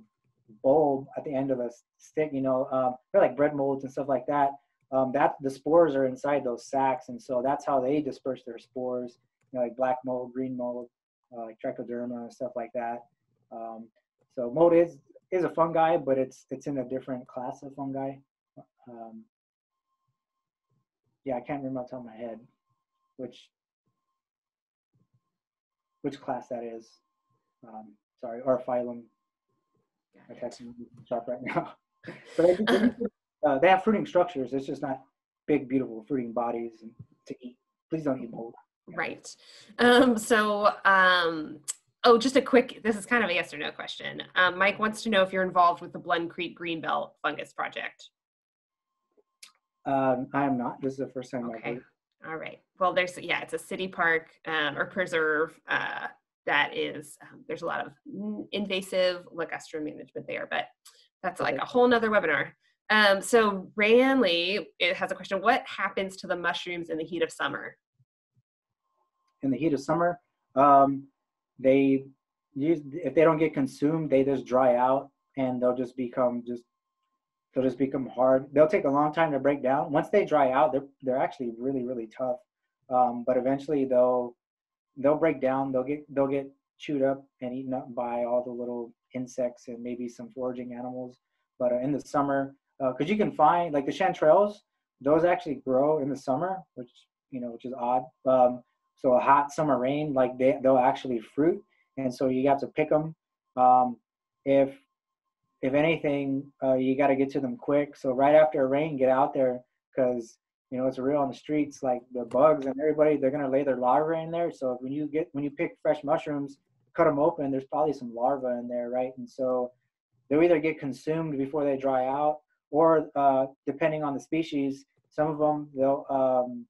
bulb at the end of a stick, you know, um, they're like bread molds and stuff like that. Um, that the spores are inside those sacs, and so that's how they disperse their spores, you know, like black mold, green mold, uh, like Trichoderma and stuff like that. Um, so mold is is a fungi, but it's it's in a different class of fungi. Um, yeah, I can't remember off the top of my head which which class that is. Um, sorry, or phylum. I can't shop right now. But I think, uh, they have fruiting structures. It's just not big, beautiful fruiting bodies and to eat. Please don't eat mold. Right. Um, so, um, oh, just a quick, this is kind of a yes or no question. Um, Mike wants to know if you're involved with the Blund Creek Greenbelt fungus project. Um, I am not. This is the first time I've heard. All right. Well, there's, yeah, it's a city park um, or preserve uh, that is, um, there's a lot of invasive ligustrum management there, but that's okay. Like a whole nother webinar. Um, so Ranley it has a question, what happens to the mushrooms in the heat of summer? In the heat of summer, um, they use, if they don't get consumed, they just dry out and they'll just become just, they'll just become hard. They'll take a long time to break down. Once they dry out, they're, they're actually really, really tough. Um, but eventually they'll, they'll break down, they'll get, they'll get chewed up and eaten up by all the little insects and maybe some foraging animals. But uh, in the summer, uh, cause you can find like the chanterelles, those actually grow in the summer, which, you know, which is odd. Um, so a hot summer rain, like they, they'll actually fruit. And so you have to pick them. Um, if, if anything, uh, you got to get to them quick. So right after a rain, get out there, cause you know, it's real on the streets, like the bugs and everybody, they're going to lay their larvae in there. So if, when you get, when you pick fresh mushrooms, cut them open, there's probably some larvae in there. Right. And so they'll either get consumed before they dry out, or uh, depending on the species, some of them, they'll, um,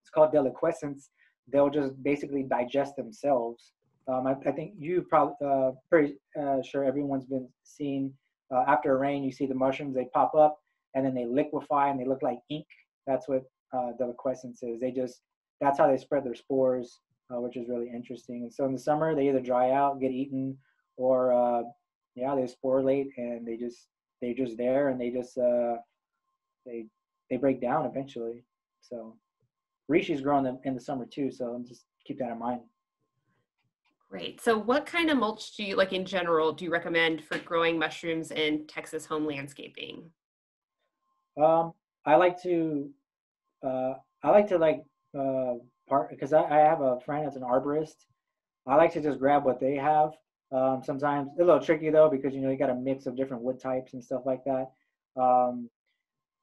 it's called deliquescence. They'll just basically digest themselves. Um, I, I think you probably, uh, pretty uh, sure everyone's been seeing uh, after a rain, you see the mushrooms, they pop up and then they liquefy and they look like ink. That's what uh, deliquescence is. They just, that's how they spread their spores, uh, which is really interesting. And so in the summer, they either dry out, get eaten, or uh, yeah, they sporulate and they just, they're just there and they just, uh, they, they break down eventually. So reishi grow in the, in the summer too. So just keep that in mind. Great. So what kind of mulch do you, like in general, do you recommend for growing mushrooms in Texas home landscaping? Um, I like to, uh, I like to like, uh, part, because I, I have a friend that's an arborist. I like to just grab what they have. Um, sometimes it's a little tricky though, because you know, you got a mix of different wood types and stuff like that. Um,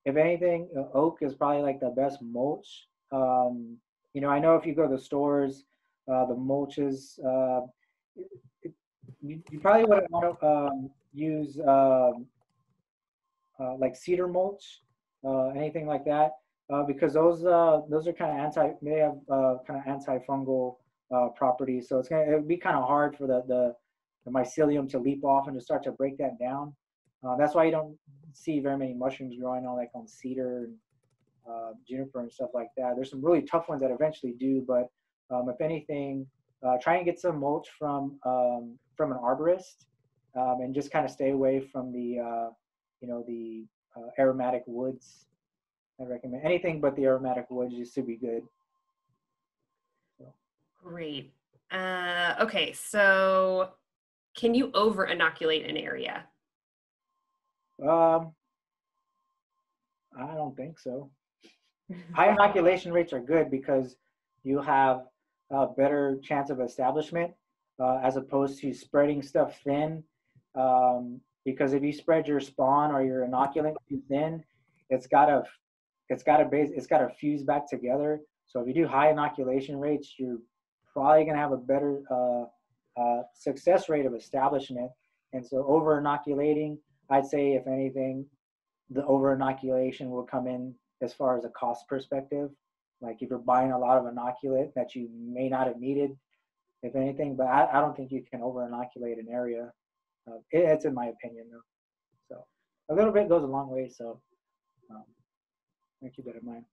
if anything, oak is probably like the best mulch. Um, you know, I know if you go to the stores, uh, the mulches, uh, it, it, you, you probably wouldn't want to um, use uh, uh, like cedar mulch. Uh, anything like that, uh, because those uh, those are kind of anti. They have uh, kind of antifungal uh, properties, so it's gonna it would be kind of hard for the, the the mycelium to leap off and to start to break that down. Uh, that's why you don't see very many mushrooms growing on like on cedar and uh, juniper and stuff like that. There's some really tough ones that eventually do, but um, if anything, uh, try and get some mulch from um, from an arborist, um, and just kind of stay away from the uh, you know the Uh, aromatic woods. I recommend anything but the aromatic woods used to be good. So. Great. Uh, okay, so can you over inoculate an area? Um, I don't think so. High inoculation rates are good because you have a better chance of establishment uh, as opposed to spreading stuff thin. Um, Because if you spread your spawn or your inoculant too thin, it's gotta, it's gotta base, it's gotta fuse back together. So if you do high inoculation rates, you're probably gonna have a better uh, uh, success rate of establishment. And so over inoculating, I'd say if anything, the over inoculation will come in as far as a cost perspective. Like if you're buying a lot of inoculant that you may not have needed, if anything, but I, I don't think you can over inoculate an area. Uh, it, it's in my opinion though. So a little bit goes a long way. So um, keep that in mind.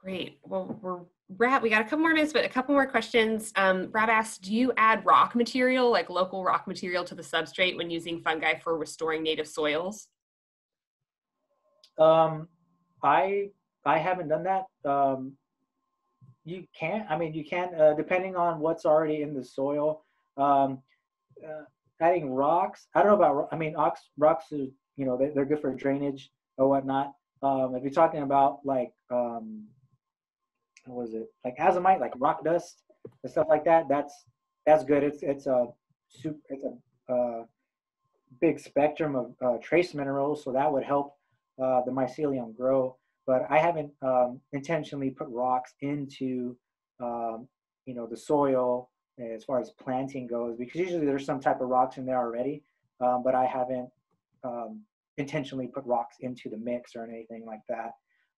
Great. Well, we're Rab, we got a couple more minutes, but a couple more questions. Um, Rab asked, do you add rock material, like local rock material to the substrate when using fungi for restoring native soils? Um, I, I haven't done that. Um, you can't, I mean, you can, uh, depending on what's already in the soil. Um, uh, Adding rocks, I don't know about, I mean, rocks, rocks are, you know, they're, they're good for drainage or whatnot. Um, if you're talking about like, um, what was it? Like azomite, like rock dust and stuff like that, that's, that's good. It's, it's a super, it's a uh, big spectrum of uh, trace minerals. So that would help uh, the mycelium grow. but I haven't um, intentionally put rocks into, um, you know, the soil as far as planting goes, because usually there's some type of rocks in there already, um, but I haven't um, intentionally put rocks into the mix or anything like that.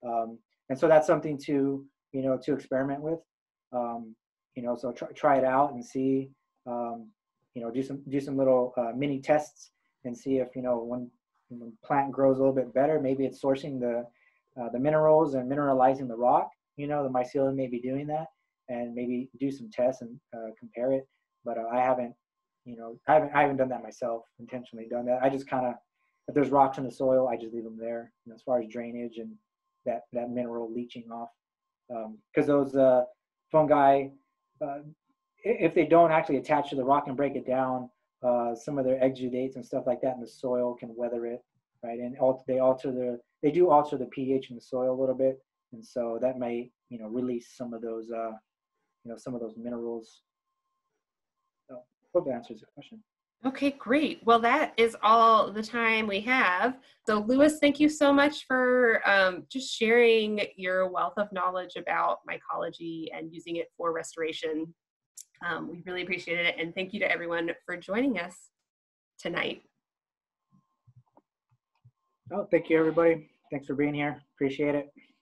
Um, and so that's something to, you know, to experiment with, um, you know, so try, try it out and see, um, you know, do some, do some little uh, mini tests and see if, you know, when, when plant grows a little bit better, maybe it's sourcing the, uh, the minerals and mineralizing the rock, you know, the mycelium may be doing that, and maybe do some tests and uh, compare it. But uh, I haven't, you know, I haven't, I haven't done that myself, intentionally done that. I just kind of, if there's rocks in the soil, I just leave them there, you know, as far as drainage and that, that mineral leaching off. Because um, those uh, fungi, uh, if they don't actually attach to the rock and break it down, uh, some of their exudates and stuff like that in the soil can weather it, right? And they alter the, they do alter the pH in the soil a little bit. And so that may, you know, release some of those, uh, you know, some of those minerals. So hope that answers your question. Okay, great. Well, that is all the time we have. So Louis, thank you so much for um, just sharing your wealth of knowledge about mycology and using it for restoration. Um, we really appreciate it. And thank you to everyone for joining us tonight. Oh, thank you, everybody. Thanks for being here. Appreciate it.